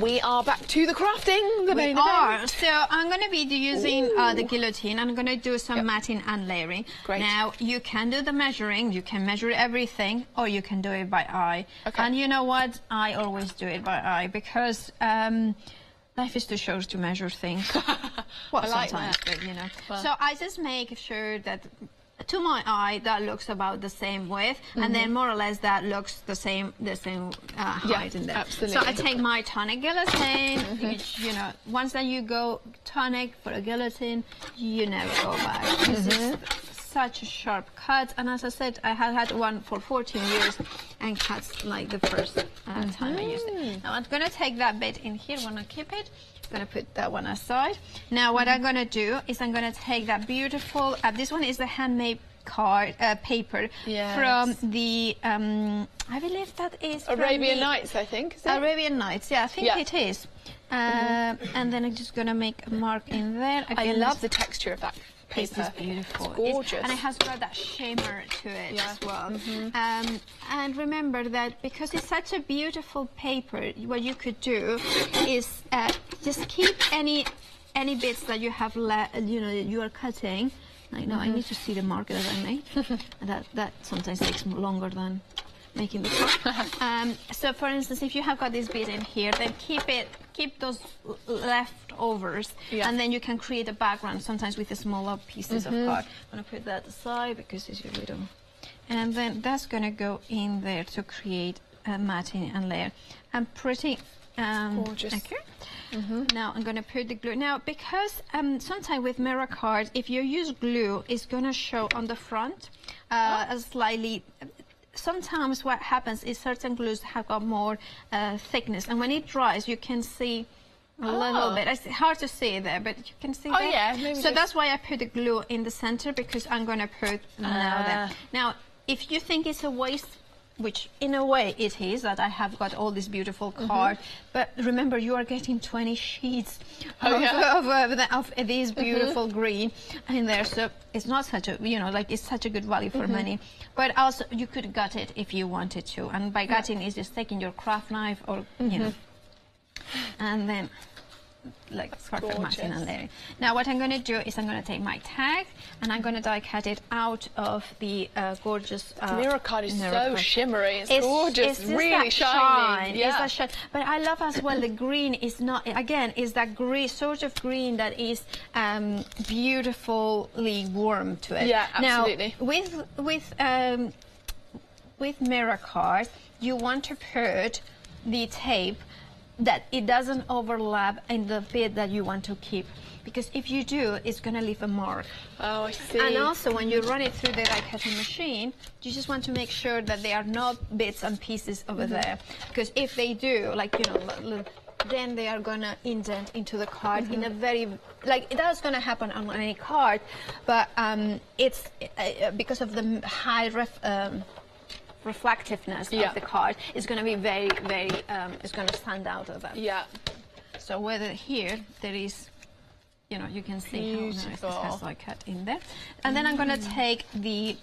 We are back to the crafting, the main event. So I'm going to be using the guillotine. I'm going to do some matting and layering. Great. Now, you can do the measuring. You can measure everything, or you can do it by eye. Okay. And you know what? I always do it by eye because life is too short to measure things. Well, like sometimes, but, you know. Well. So I just make sure that to my eye that looks about the same width, and then more or less that looks the same height in there. Absolutely. So I take my Tonic guillotine, which, you know, once that you go Tonic for a guillotine, you never go back. It's such a sharp cut, and as I said, I have had one for 14 years and cuts like the first time I used it. Now I'm going to take that bit in here, want to keep it. Going to put that one aside. Now what I'm going to do is I'm going to take that beautiful, this one is the handmade card paper from the I believe that is Arabian Nights, I think. Is it? Arabian Nights, yeah, I think it is. And then I'm just going to make a mark in there. Again, I love the texture of that paper. It's beautiful. It's gorgeous. And it has got that shimmer to it as well. And remember that because it's such a beautiful paper, what you could do is just keep any bits that you have left, you know, you are cutting. Like, no, I need to see the mark that I made. that sometimes takes longer than making the top. So for instance, if you have got this bit in here, then keep those leftovers, and then you can create a background sometimes with the smaller pieces of card. I'm going to put that aside because it's your little, and then that's going to go in there to create a matting and layer. And pretty gorgeous. Okay. Now I'm going to put the glue. Now because sometimes with mirror cards, if you use glue, it's going to show on the front a slightly. Sometimes what happens is certain glues have got more thickness, and when it dries you can see a little bit. It's hard to see there, but you can see there. Oh yeah. Maybe so just... that's why I put the glue in the center, because I'm going to put now there. Now, if you think it's a waste, which in a way it is, that I have got all this beautiful card, but remember you are getting 20 sheets of this beautiful green in there, so it's not such a, you know, like it's such a good value for money. But also you could gut it if you wanted to, and by gutting is just taking your craft knife or you know, and then like perfect matching and layering. Now what I'm going to do is I'm going to take my tag and I'm going to die cut it out of the gorgeous mirror card. Is so card. Shimmery, it's gorgeous, it's really shiny. Yeah. It's that but I love as well the green is not, again, is that green sort of green that is beautifully warm to it. Yeah, absolutely. Now, with mirror card, you want to put the tape that it doesn't overlap in the bit that you want to keep, because if you do, it's going to leave a mark. Oh, I see. And also when you run it through the die cutting machine, you just want to make sure that there are no bits and pieces over there, because if they do, like, you know, then they are going to indent into the card in a very, like, that's going to happen on any card, but it's because of the high reflectiveness of the card, is going to be very it's going to stand out of that. Yeah. So whether here there is, you know, you can see how nice this has like cut in there. And then I'm going to take the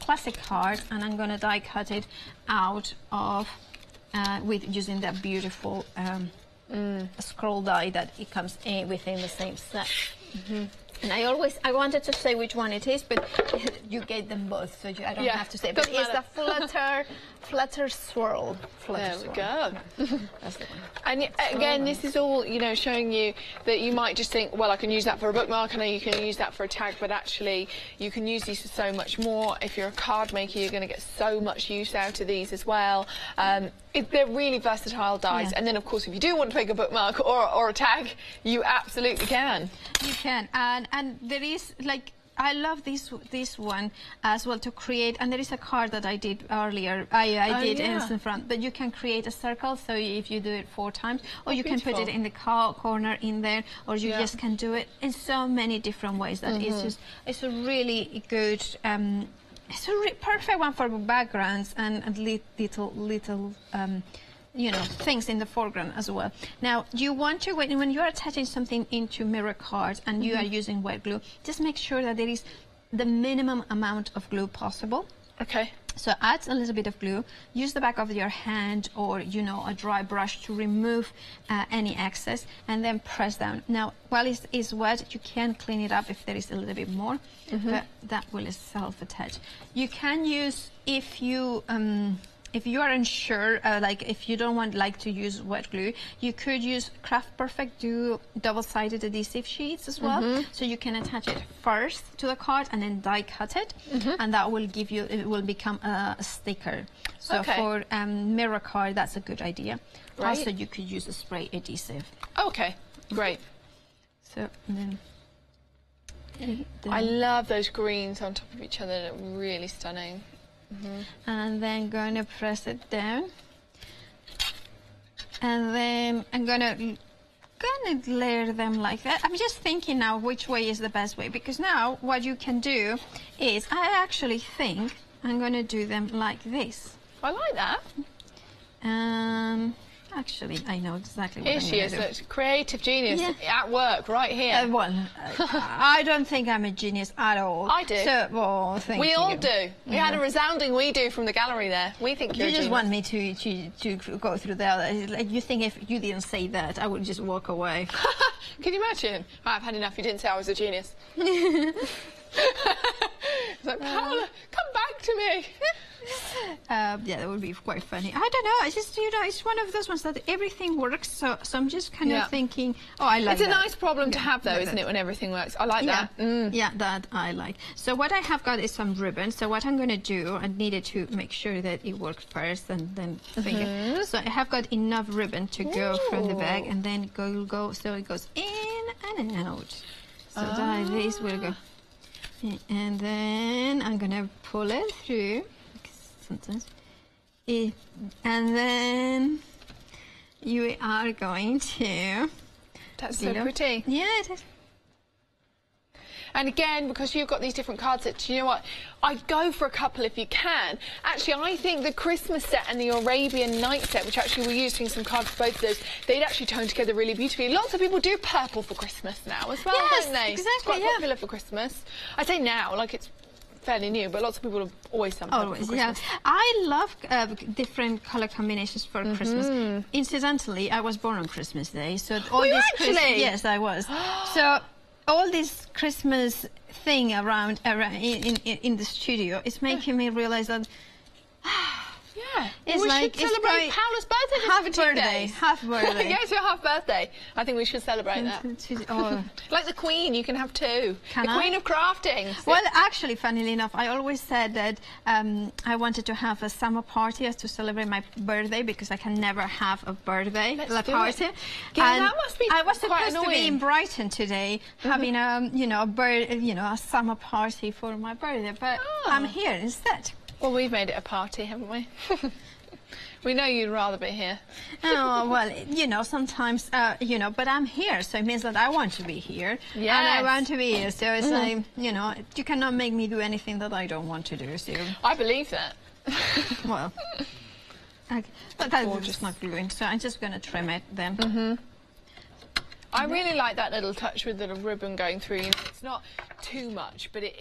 classic card and I'm going to die cut it out of with using that beautiful scroll die that it comes in within the same set. And I wanted to say which one it is, but you get them both, so I don't have to say. But it's the flutter swirl. There we go. That's the one. And again, this is all, you know, showing you that you might just think, well, I can use that for a bookmark, and you can use that for a tag, but actually you can use these for so much more. If you're a card maker, you're going to get so much use out of these as well. They're really versatile dies, and then of course, if you do want to make a bookmark or a tag, you absolutely can. You can, and there is like I love this one as well to create, and there is a card that I did earlier. I did in front, but you can create a circle. So if you do it 4 times, or you can put it in the corner in there, or you just can do it in so many different ways. That it's a really good, it's a perfect one for backgrounds and little. You know, things in the foreground as well. Now, you want to, when you are attaching something into mirror cards and you are using wet glue, just make sure that there is the minimum amount of glue possible. Okay. So add a little bit of glue, use the back of your hand or, you know, a dry brush to remove any excess, and then press down. Now, while it is wet, you can clean it up if there is a little bit more, but that will self-attach. You can use, if you are unsure, like if you don't want to use wet glue, you could use Craft Perfect double-sided adhesive sheets as well. So you can attach it first to the card and then die cut it, and that will give you, it will become a sticker. So for mirror card, that's a good idea. Right. Also, you could use a spray adhesive. Okay, great. So then I love those greens on top of each other. They look really stunning. And then going to press it down, and then I'm gonna layer them like that. I'm just thinking now which way is the best way, because now what you can do is, I actually think I'm gonna do them like this. I like that. Actually, I know exactly what I'm doing. Here she is, a creative genius at work, right here. Well, I don't think I'm a genius at all. I do. So, well, we all do. We had a resounding "we do" from the gallery there. We think you're a genius. You just want me to go through the other. Like, you think if you didn't say that, I would just walk away. Can you imagine? Oh, I've had enough. You didn't say I was a genius. It's like, Paola, come back to me. Yeah, that would be quite funny. I don't know. It's just, you know, it's one of those ones that everything works. So I'm just kind of thinking, oh, I like that. It's a nice problem to have, though, isn't it, when everything works? I like that. Yeah, that I like. So what I have got is some ribbon. So what I'm going to do, I needed to make sure that it works first and then finger. So I have got enough ribbon to go from the bag and then go. So it goes in and out. So that this will go. And then I'm going to pull it through, sometimes, and then you are going to... That's so pretty. Yeah, it is. And again, because you've got these different card sets, you know what? I'd go for a couple if you can. Actually, I think the Christmas set and the Arabian Nights set, which actually we're using some cards for both of those, they'd actually tone together really beautifully. Lots of people do purple for Christmas now as well, don't they? Exactly, it's quite popular for Christmas. I say now, like it's fairly new, but lots of people have always done purple for Christmas. I love different colour combinations for Christmas. Incidentally, I was born on Christmas Day, so all this Christmas, yes, I was. So all this Christmas thing around in the studio is making me realise that it's like we should celebrate Paola's birthday. Half birthday. Yeah, it's your half birthday. I think we should celebrate that. Like the Queen, you can have two. The Queen of Crafting. Well, actually, funnily enough, I always said that I wanted to have a summer party to celebrate my birthday, because I can never have a birthday party. Yeah, that must be. I was supposed to be in Brighton today, having a summer party for my birthday, but I'm here instead. Well, we've made it a party, haven't we? We know you'd rather be here. Oh, well, you know, sometimes, you know, but I'm here, so it means that I want to be here. Yeah. And I want to be here, so it's like, you know, you cannot make me do anything that I don't want to do, so... I believe that. Well, okay. But that's just not gluing, so I'm just going to trim it then. I really like that little touch with the little ribbon going through. You know, it's not too much, but it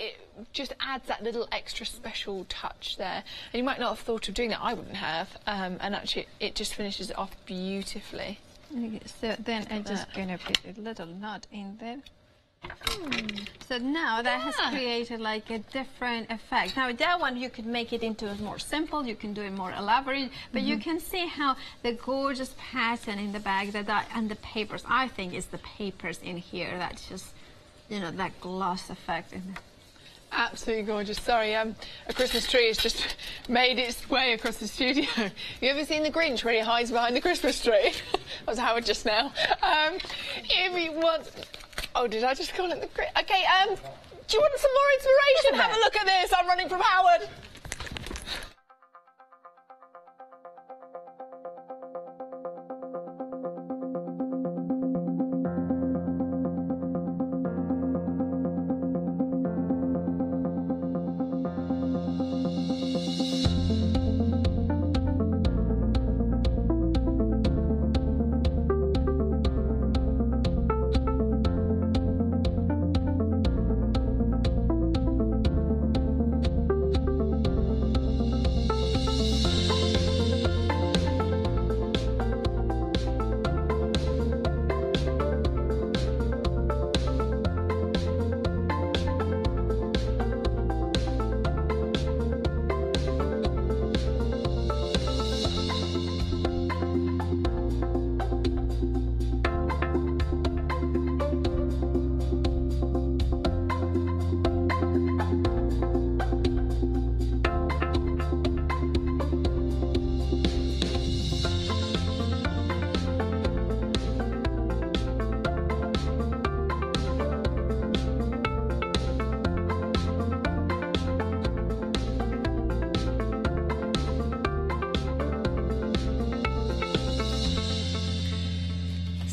just adds that little extra special touch there. And you might not have thought of doing that. I wouldn't have. And actually, it just finishes it off beautifully. Okay, so then I'm just going to put a little knot in there. So now that has created like a different effect. Now that one you could make it into more simple, you can do it more elaborate, but you can see how the gorgeous pattern in the bag and the papers, I think it's the papers in here that's just, you know, that gloss effect in there. Absolutely gorgeous. Sorry, a Christmas tree has just made its way across the studio. You ever seen The Grinch where he hides behind the Christmas tree? That was Howard just now. If you want... Oh, did I just call it the... Okay, Do you want some more inspiration? Have a look at this. I'm running from Howard.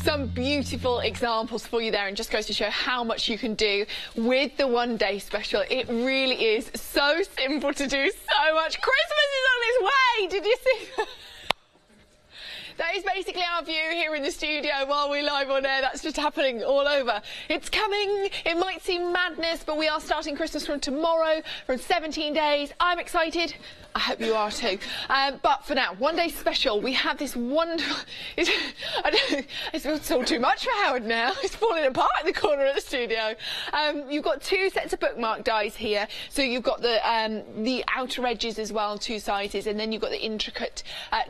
Some beautiful examples for you there, and just goes to show how much you can do with the one-day special. It really is so simple to do so much. Christmas is on its way. Did you see that? That is basically our view here in the studio while we're live on air. That's just happening all over. It's coming. It might seem madness, but we are starting Christmas from tomorrow, from 17 days. I'm excited. I hope you are too. But for now, one day special, we have this wonderful... It's all too much for Howard now. It's falling apart in the corner of the studio. You've got two sets of bookmark dies here. So you've got the outer edges as well, two sizes, and then you've got the intricate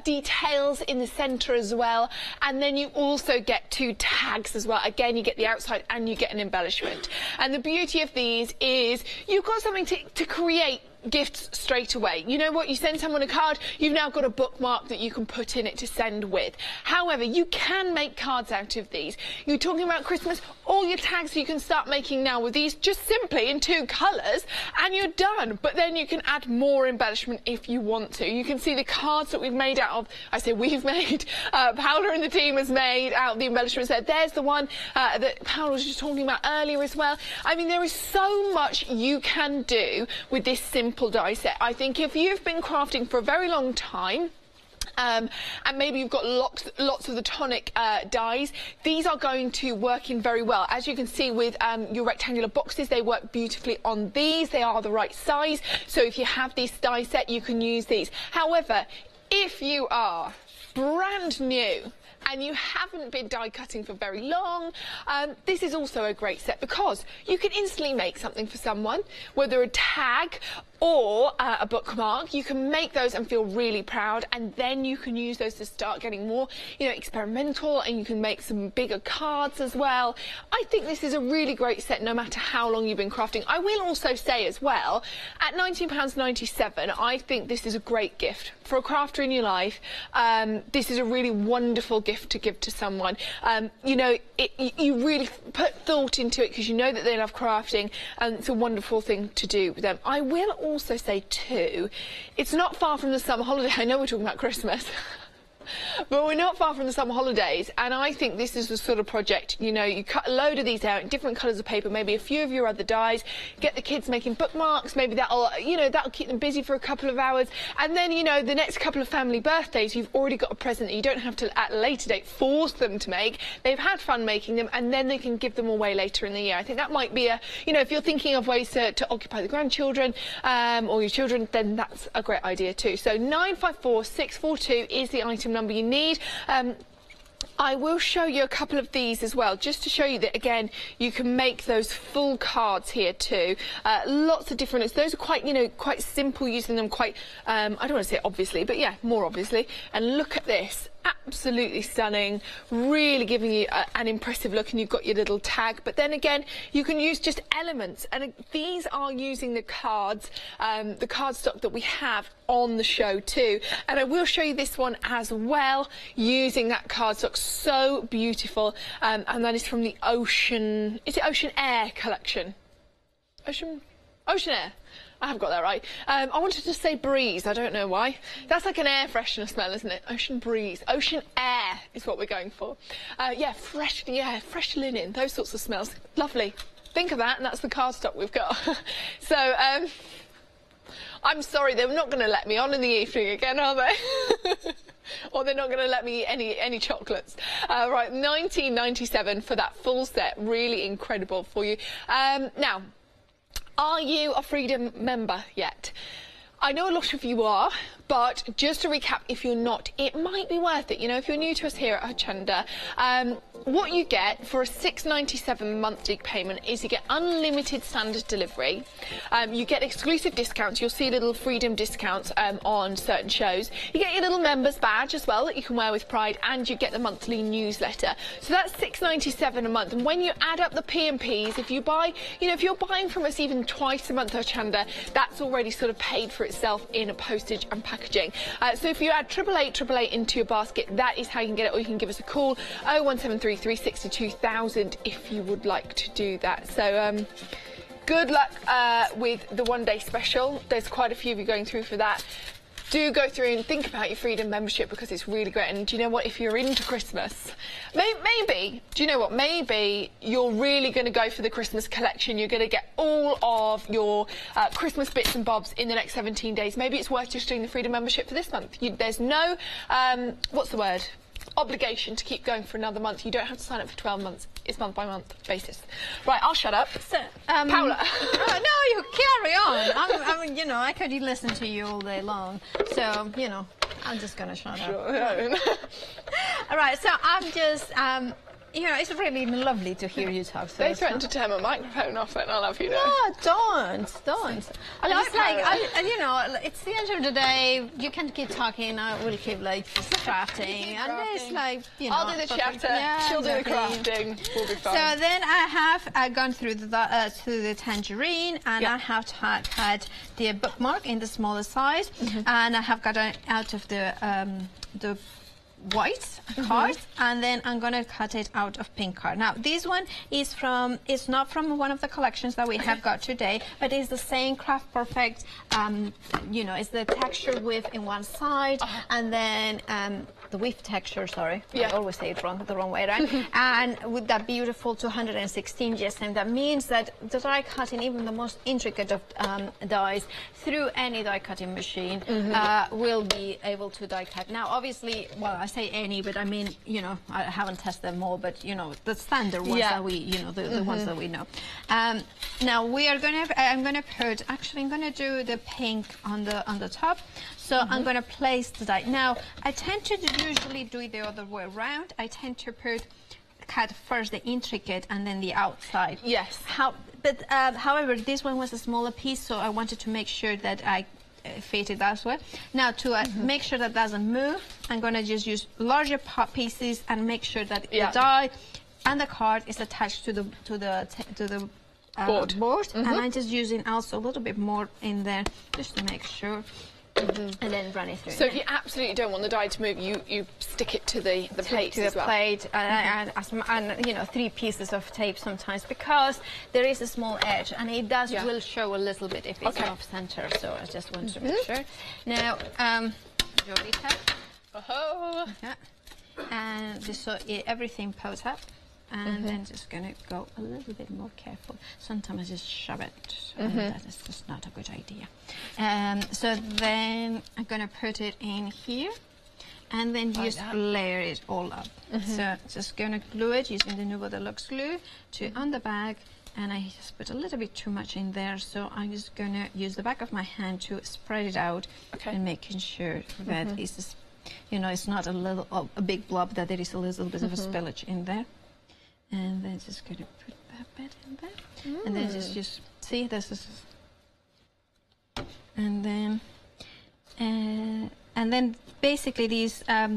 details in the centre as well. And then you also get two tags as well. Again, you get the outside and you get an embellishment. And the beauty of these is you've got something to create gifts straight away. You know what, you send someone a card, you've now got a bookmark that you can put in it to send with. However, you can make cards out of these. You're talking about Christmas, all your tags you can start making now with these, just simply in two colours, and you're done. But then you can add more embellishment if you want to. You can see the cards that we've made out of, I say we've made, Paola and the team has made out the embellishments there. There's the one that Paola was just talking about earlier as well. I mean, there is so much you can do with this simple die set. I think if you've been crafting for a very long time, and maybe you've got lots of the Tonic dies, these are going to work in very well. As you can see with your rectangular boxes, they work beautifully on these. They are the right size, so if you have this die set, you can use these. However, if you are brand new and you haven't been die cutting for very long, this is also a great set, because you can instantly make something for someone, whether a tag or a bookmark. You can make those and feel really proud, and then you can use those to start getting more, you know, experimental, and you can make some bigger cards as well. I think this is a really great set no matter how long you've been crafting. I will also say as well, at £19.97, I think this is a great gift for a crafter in your life. This is a really wonderful gift to give to someone. You know, you really put thought into it because you know that they love crafting, and it's a wonderful thing to do with them. I will also say too, it's not far from the summer holiday. I know we're talking about Christmas, but we're not far from the summer holidays, and I think this is the sort of project, you know, you cut a load of these out in different colours of paper, maybe a few of your other dyes, get the kids making bookmarks, maybe that'll, you know, that'll keep them busy for a couple of hours, and then, you know, the next couple of family birthdays, you've already got a present that you don't have to, at a later date, force them to make. They've had fun making them, and then they can give them away later in the year. I think that might be a, you know, if you're thinking of ways to occupy the grandchildren or your children, then that's a great idea too. So 954642 is the item number you need. I will show you a couple of these as well, just to show you that again you can make those full cards here too. Lots of different. Those are quite, you know, quite simple, using them quite. I don't want to say obviously, but yeah, more obviously. And look at this. Absolutely stunning, really giving you an impressive look, and you've got your little tag, but then again you can use just elements, and these are using the cards, the cardstock that we have on the show too. And I will show you this one as well, using that cardstock. So beautiful, and that is from the Ocean Air collection. Ocean Air. I have got that right. I wanted to say breeze. I don't know why. That's like an air freshener smell, isn't it? Ocean breeze. Ocean air is what we're going for. Yeah, fresh air, fresh linen, those sorts of smells. Lovely. Think of that, and that's the cardstock we've got. So, I'm sorry, they're not going to let me on in the evening again, are they? Or they're not going to let me eat any chocolates. Right, $19.97 for that full set. Really incredible for you. Now, are you a Freedom member yet? I know a lot of you are, but just to recap, if you're not, it might be worth it. You know, if you're new to us here at Hochanda, what you get for a $6.97 monthly payment is you get unlimited standard delivery. You get exclusive discounts. You'll see little Freedom discounts on certain shows. You get your little members badge as well that you can wear with pride, and you get the monthly newsletter. So that's $6.97 a month. And when you add up the P&Ps, if you buy, you know, if you're buying from us even twice a month, Hochanda, that's already sort of paid for itself in a postage and packaging. So if you add 888 into your basket, that is how you can get it, or you can give us a call 01733 62000 if you would like to do that. So good luck with the one-day special. There's quite a few of you going through for that. Do go through and think about your Freedom membership, because it's really great. And do you know what? If you're into Christmas, maybe, do you know what? Maybe you're really going to go for the Christmas collection. You're going to get all of your Christmas bits and bobs in the next 17 days. Maybe it's worth just doing the Freedom membership for this month. There's no, what's the word? Obligation to keep going for another month. You don't have to sign up for 12 months. It's month by month basis. Right, I'll shut up. So, Paula. No, you carry on. I'm, you know, I could listen to you all day long. So, you know, I'm just going to shut up. All right, so I'm just, you know, it's really lovely to hear you talk. So they threatened to turn my microphone off, and I'll have you know. No, don't. I, you know, it's the end of the day. You can't keep talking. I will keep like crafting, and it's like, you know. I'll do the chapter. Yeah, she'll do the crafting. We'll be fine. So then I have gone through the tangerine, and I have had the bookmark in the smaller size, and I have gotten out of the white card, and then I'm gonna cut it out of pink card. Now this one is from, it's not from one of the collections that we have got today, but it's the same Craft Perfect. You know, it's the texture width in one side, and then the width texture. Sorry, I always say it wrong, the wrong way, right? And with that beautiful 216 GSM, that means that the die cutting, even the most intricate of dies through any die cutting machine, will be able to die cut. Now, obviously, well, I say any, but I mean, you know, I haven't tested them all, but you know, the standard ones that we, you know, the ones that we know. Now we are gonna, I'm gonna put, actually, I'm gonna do the pink on the top. So I'm gonna place the die. Now I tend to usually do it the other way around. I tend to put cut first the intricate and then the outside. Yes. However, this one was a smaller piece, so I wanted to make sure that I fit it that way. Now to make sure that doesn't move, I'm gonna just use larger pieces and make sure that the die and the card is attached to the board. And I'm just using also a little bit more in there just to make sure. And then run it through. So if you absolutely don't want the die to move, you stick it to the plate as well. Plate and you know, 3 pieces of tape sometimes, because there is a small edge and it does will show a little bit if it's off center. So I just want to make sure. Now, Jolita, and just so everything pops up, and then just gonna go a little bit more careful. Sometimes I just shove it, and that is just not a good idea. So then I'm gonna put it in here, and then just layer it all up. So just gonna glue it using the Nuvo Deluxe glue to on the back, and I just put a little bit too much in there, so I'm just gonna use the back of my hand to spread it out, and making sure that it's, you know, it's not a little a big blob, that there is a little bit of a spillage in there. And then just going to put that bit in there, and then just see this is, and then basically these the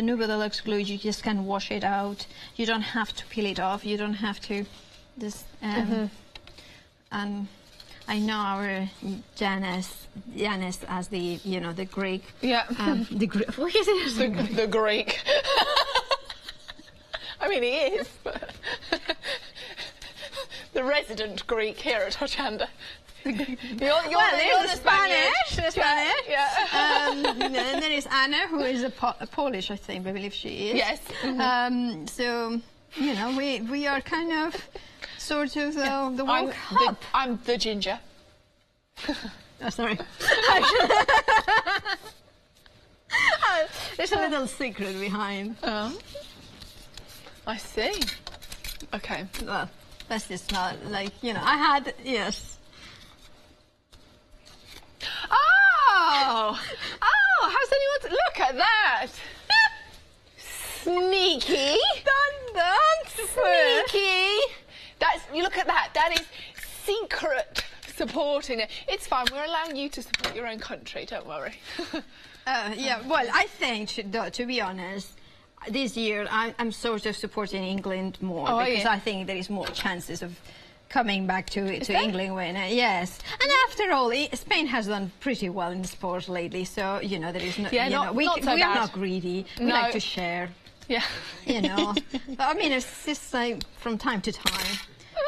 Nuvo Deluxe glue, you just can wash it out. You don't have to peel it off. You don't have to just I know our Janice as the, you know, the Greek the Greek, what is it? The Greek. I mean, he is, but the resident Greek here at Hochanda. You're the Spanish. The Spanish. Yeah. And then it's Anna, who is a Polish, I think, I believe she is. Yes. Mm-hmm. So, you know, we are kind of, sort of the one cup. I'm the ginger. Oh, sorry. There's a little secret behind. Oh. I see. Okay. Well, that's just not like, you know, I had, yes. Oh! Oh, how's anyone... Look at that! Sneaky! Dun-dun! Sneaky! That's... You look at that. That is secret supporting it. It's fine. We're allowing you to support your own country. Don't worry. Yeah, well, I think, though, to be honest, this year I'm sort of supporting England more because I think there is more chances of coming back to England winner, yes. And after all, Spain has done pretty well in sports lately, so, you know, there is no... Yeah, we are not greedy. We like to share. Yeah. You know. I mean, it's just like from time to time.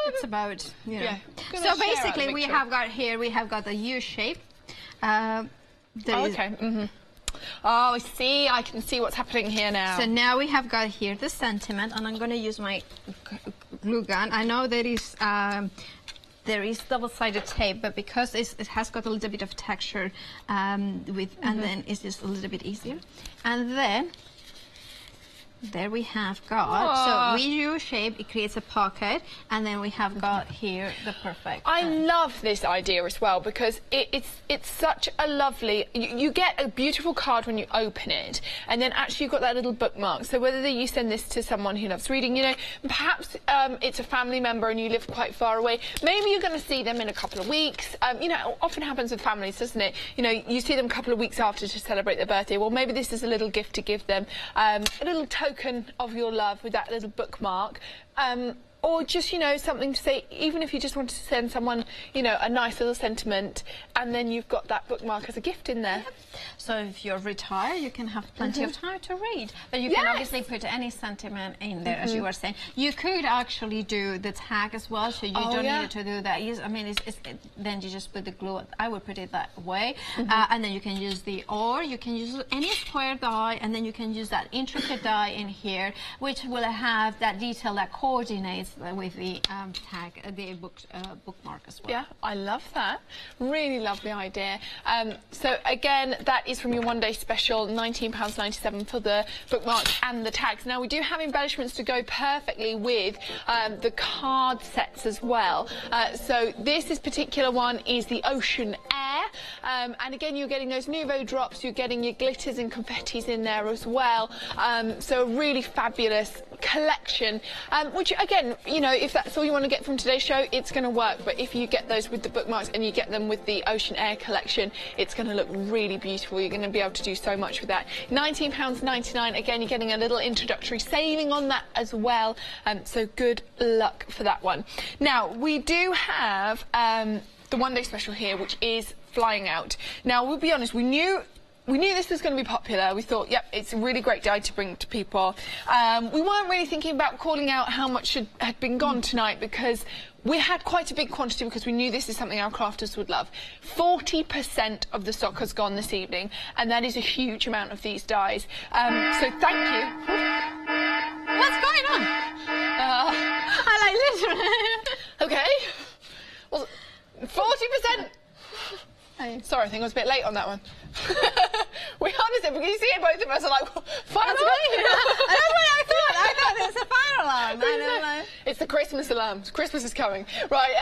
It's about, you know. Yeah. So basically we have got here, we have got the U shape. Okay. Mm-hmm. Oh, I see. I can see what's happening here now. So now we have got here the sentiment, and I'm going to use my glue gun. I know there is double-sided tape, but because it has got a little bit of texture, and then it's just a little bit easier. And then there we have got. Aww. So U shape, it creates a pocket, and then we have got here the perfect. I love this idea as well because it's such a lovely. You get a beautiful card when you open it, and then actually you've got that little bookmark. So whether you send this to someone who loves reading, you know, perhaps it's a family member and you live quite far away. Maybe you're going to see them in a couple of weeks. You know, it often happens with families, doesn't it? You know, you see them a couple of weeks after to celebrate their birthday. Well, maybe this is a little gift to give them, a little token of your love with that little bookmark, or just, you know, something to say, even if you just wanted to send someone, you know, a nice little sentiment, and then you've got that bookmark as a gift in there. Yep. So if you're retired, you can have plenty of time to read, but you can obviously put any sentiment in there, as you were saying. You could actually do the tag as well, so you don't need to do that. I mean, then you just put the glue, I would put it that way, and then you can use the, or you can use any square die, and then you can use that intricate die in here, which will have that detail that coordinates with the tag, the bookmark as well. Yeah, I love that. Really lovely idea. So again, that is from your one-day special, £19.97 for the bookmarks and the tags. Now we do have embellishments to go perfectly with the card sets as well. So this particular one is the Ocean Air, and again you're getting those Nuvo drops, you're getting your glitters and confettis in there as well. So a really fabulous collection, which again, you know, if that's all you want to get from today's show, it's going to work. But if you get those with the bookmarks and you get them with the Ocean Air collection, it's going to look really beautiful. You're going to be able to do so much with that. £19.99. Again, you're getting a little introductory saving on that as well. So good luck for that one. Now, we do have the one-day special here, which is flying out. Now, we'll be honest, we knew this was going to be popular. We thought, yep, it's a really great day to bring to people. We weren't really thinking about calling out how much had been gone tonight, because we had quite a big quantity, because we knew this is something our crafters would love. 40% of the stock has gone this evening, and that is a huge amount of these dies. So thank you. What's going on? I like literally. Okay. Well, 40%. Sorry, I think I was a bit late on that one. We honestly, because you see it, both of us are like, fire alarm! That's what I thought. I thought it was a fire alarm. I don't know. It's the Christmas alarm. Christmas is coming. Right,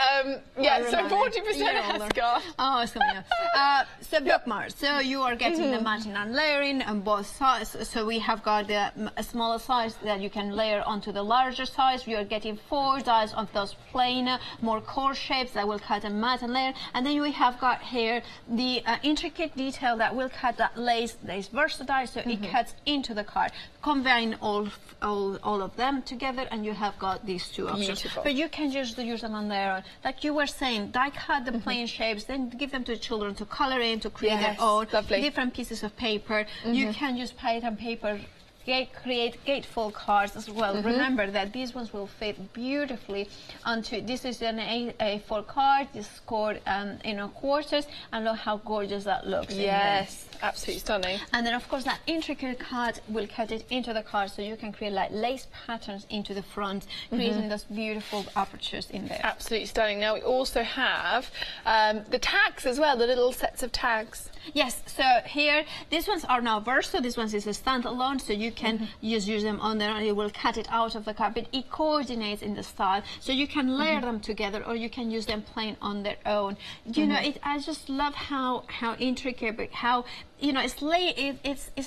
yeah, so 40% has gone. Oh, it's coming up. So bookmarks. So you are getting the matching and layering on both sides. So we have got the smaller size that you can layer onto the larger size. You are getting 4 dies of those plain, more core shapes that will cut and mat and layer. And then we have got here the intricate detail that will cut that lace. It's versatile, so it cuts into the card. Combine all of them together, and you have got these 2 options. Beautiful. But you can just use them on their own, like you were saying. Die cut the plain shapes, then give them to the children to color in, to create their own. Lovely. Different pieces of paper. You can use pattern paper create gatefold cards as well. Mm-hmm. Remember that these ones will fit beautifully onto it. This is an A4 card. This is scored in a quarters, and look how gorgeous that looks. Yes, absolutely stunning. And then of course that intricate card will cut it into the card, so you can create like lace patterns into the front, creating mm-hmm. those beautiful apertures in there. Absolutely stunning. Now we also have the tags as well, the little sets of tags. Yes, so here, these ones are now verso, this one is a standalone, so you can mm-hmm. just use them on there and it will cut it out of the card, but it coordinates in the style, so you can layer mm-hmm. them together or you can use them plain on their own. You mm-hmm. know, I just love how intricate, but how, you know, it's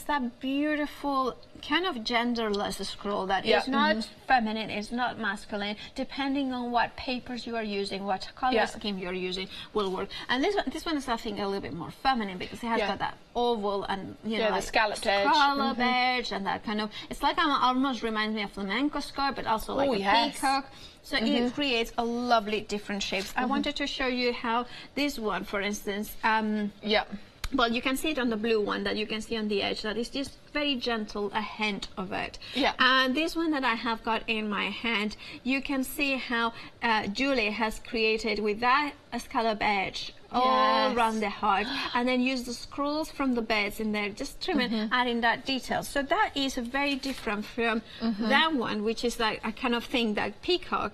that beautiful kind of genderless scroll that yeah. is not mm-hmm. feminine, it's not masculine, depending on what papers you are using, what color yeah. scheme you're using will work. And this one is, I think, a little bit more feminine because it has yeah. got that oval and, you know, yeah, the like scalloped edge. Mm-hmm. edge and that kind of, it's like, almost reminds me of flamenco scarf, but also like a peacock. So mm-hmm. it creates a lovely different shapes. Mm-hmm. I wanted to show you how this one, for instance, yeah. Well, you can see it on the blue one that you can see on the edge. That is just very gentle, a hint of it. Yeah. And this one that I have got in my hand, you can see how Julie has created with that scallop edge all yes. around the heart, and then use the scrolls from the beds in there, just trimming, mm-hmm. adding that detail. So that is very different from mm-hmm. that one, which is like a kind of thing that peacock.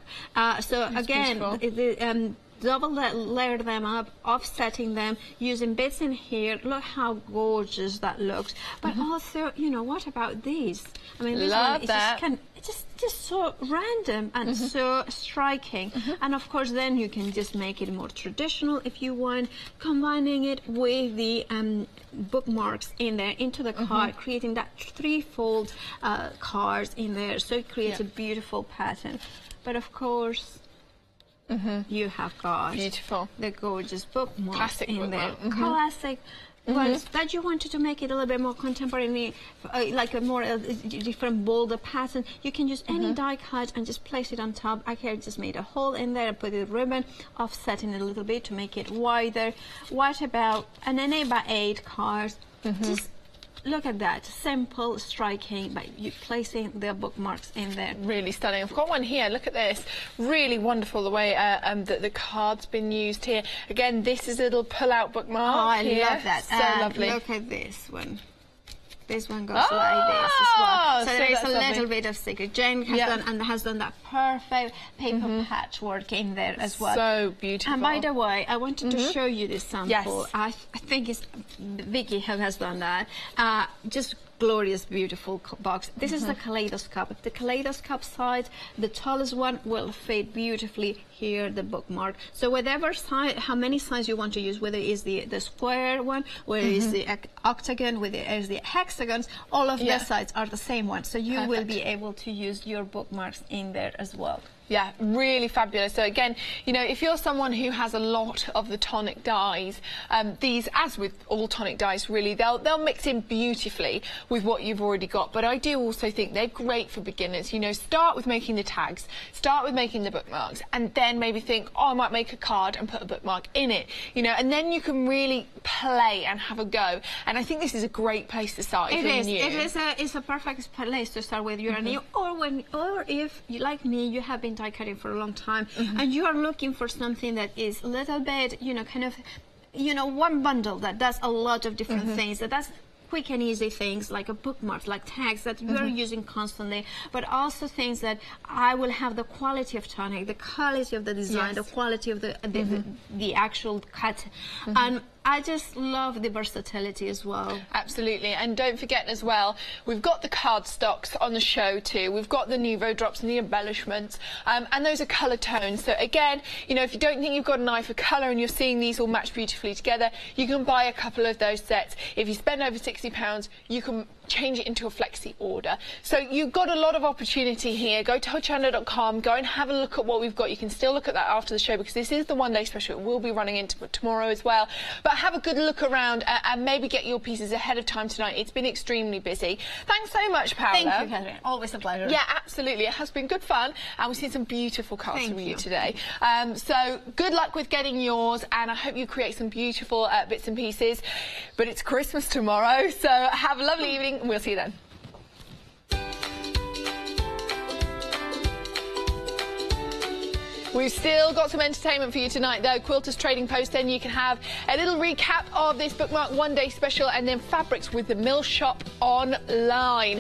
So that's again, double layer them up, offsetting them, using bits in here. Look how gorgeous that looks. But mm-hmm. also, you know, what about these? I mean, this Love one that. Just so random and mm-hmm. so striking, mm-hmm. and of course then you can just make it more traditional if you want, combining it with the bookmarks in there into the mm-hmm. card, creating that threefold cards in there, so it creates yeah. a beautiful pattern. But of course mm-hmm. you have got beautiful, the gorgeous bookmarks classic in there, mm-hmm. classic mm-hmm. ones that you wanted to make it a little bit more contemporary, like a more different bolder pattern. You can use mm-hmm. any die cut and just place it on top. I here just made a hole in there and put a ribbon, offsetting it a little bit to make it wider. What about an 8x8 card? Mm-hmm. Just look at that, simple, striking, but you're placing the bookmarks in there. Really stunning. I've got one here, look at this. Really wonderful the way that the card's been used here. Again, this is a little pull-out bookmark. Oh, I here. Love that. So lovely. Look at this one. This one goes like this as well. So, there is a little bit of secret. Jane has yeah. done that perfect paper mm-hmm. patchwork in there as well. So beautiful. And by the way, I wanted mm-hmm. to show you this sample. Yes. I think it's Vicky who has done that. Just glorious, beautiful box. This mm-hmm. is the kaleidoscope. The kaleidoscope side, the tallest one will fit beautifully here, the bookmark. So whatever size, how many sides you want to use, whether it is the square one, whether mm-hmm. it is the octagon, whether it is the hexagons, all of yeah. the sides are the same one. So you Perfect. Will be able to use your bookmarks in there as well. Yeah, really fabulous. So again, you know, if you're someone who has a lot of the Tonic dies, these, as with all Tonic dies really, they'll mix in beautifully with what you've already got. But I do also think they're great for beginners. You know, start with making the tags, start with making the bookmarks, and then maybe think, oh, I might make a card and put a bookmark in it, you know, and then you can really play and have a go. And I think this is a great place to start. It's a perfect place to start with. You're mm-hmm. new, or if you like me, you have been die cutting for a long time mm-hmm. and you are looking for something that is a little bit, you know, kind of, you know, one bundle that does a lot of different mm-hmm. things, that's quick and easy things like a bookmark, like tags that mm-hmm. we're using constantly, but also things that I will have the quality of Tonic, the quality of the design, yes. the quality of the actual cut. Mm-hmm. And I just love the versatility as well. Absolutely, and don't forget as well, we've got the card stocks on the show too. We've got the Nuvo drops and the embellishments, and those are colour tones. So again, you know, if you don't think you've got an eye for colour and you're seeing these all match beautifully together, you can buy a couple of those sets. If you spend over £60, you can change it into a flexi order. So you've got a lot of opportunity here. Go to hochanda.com, go and have a look at what we've got. You can still look at that after the show because this is the one-day special. It will be running into tomorrow as well. But have a good look around and maybe get your pieces ahead of time tonight. It's been extremely busy. Thanks so much, Paola. Thank you, Catherine. Always a pleasure. Yeah, absolutely. It has been good fun and we've seen some beautiful cards from you today. So good luck with getting yours and I hope you create some beautiful bits and pieces. But it's Christmas tomorrow, so have a lovely evening. We'll see you then. We've still got some entertainment for you tonight, though. Quilters Trading Post, then you can have a little recap of this Bookmark One Day Special, and then fabrics with the Mill Shop online.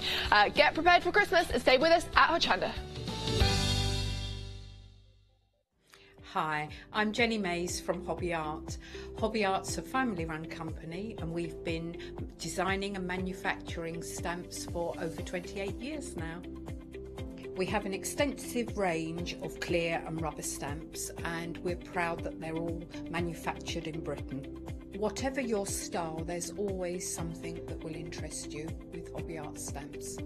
Get prepared for Christmas and stay with us at Hochanda. Hi, I'm Jenny Mays from Hobby Art. Hobby Art's a family-run company, and we've been designing and manufacturing stamps for over 28 years now. We have an extensive range of clear and rubber stamps, and we're proud that they're all manufactured in Britain. Whatever your style, there's always something that will interest you with Hobby Art stamps.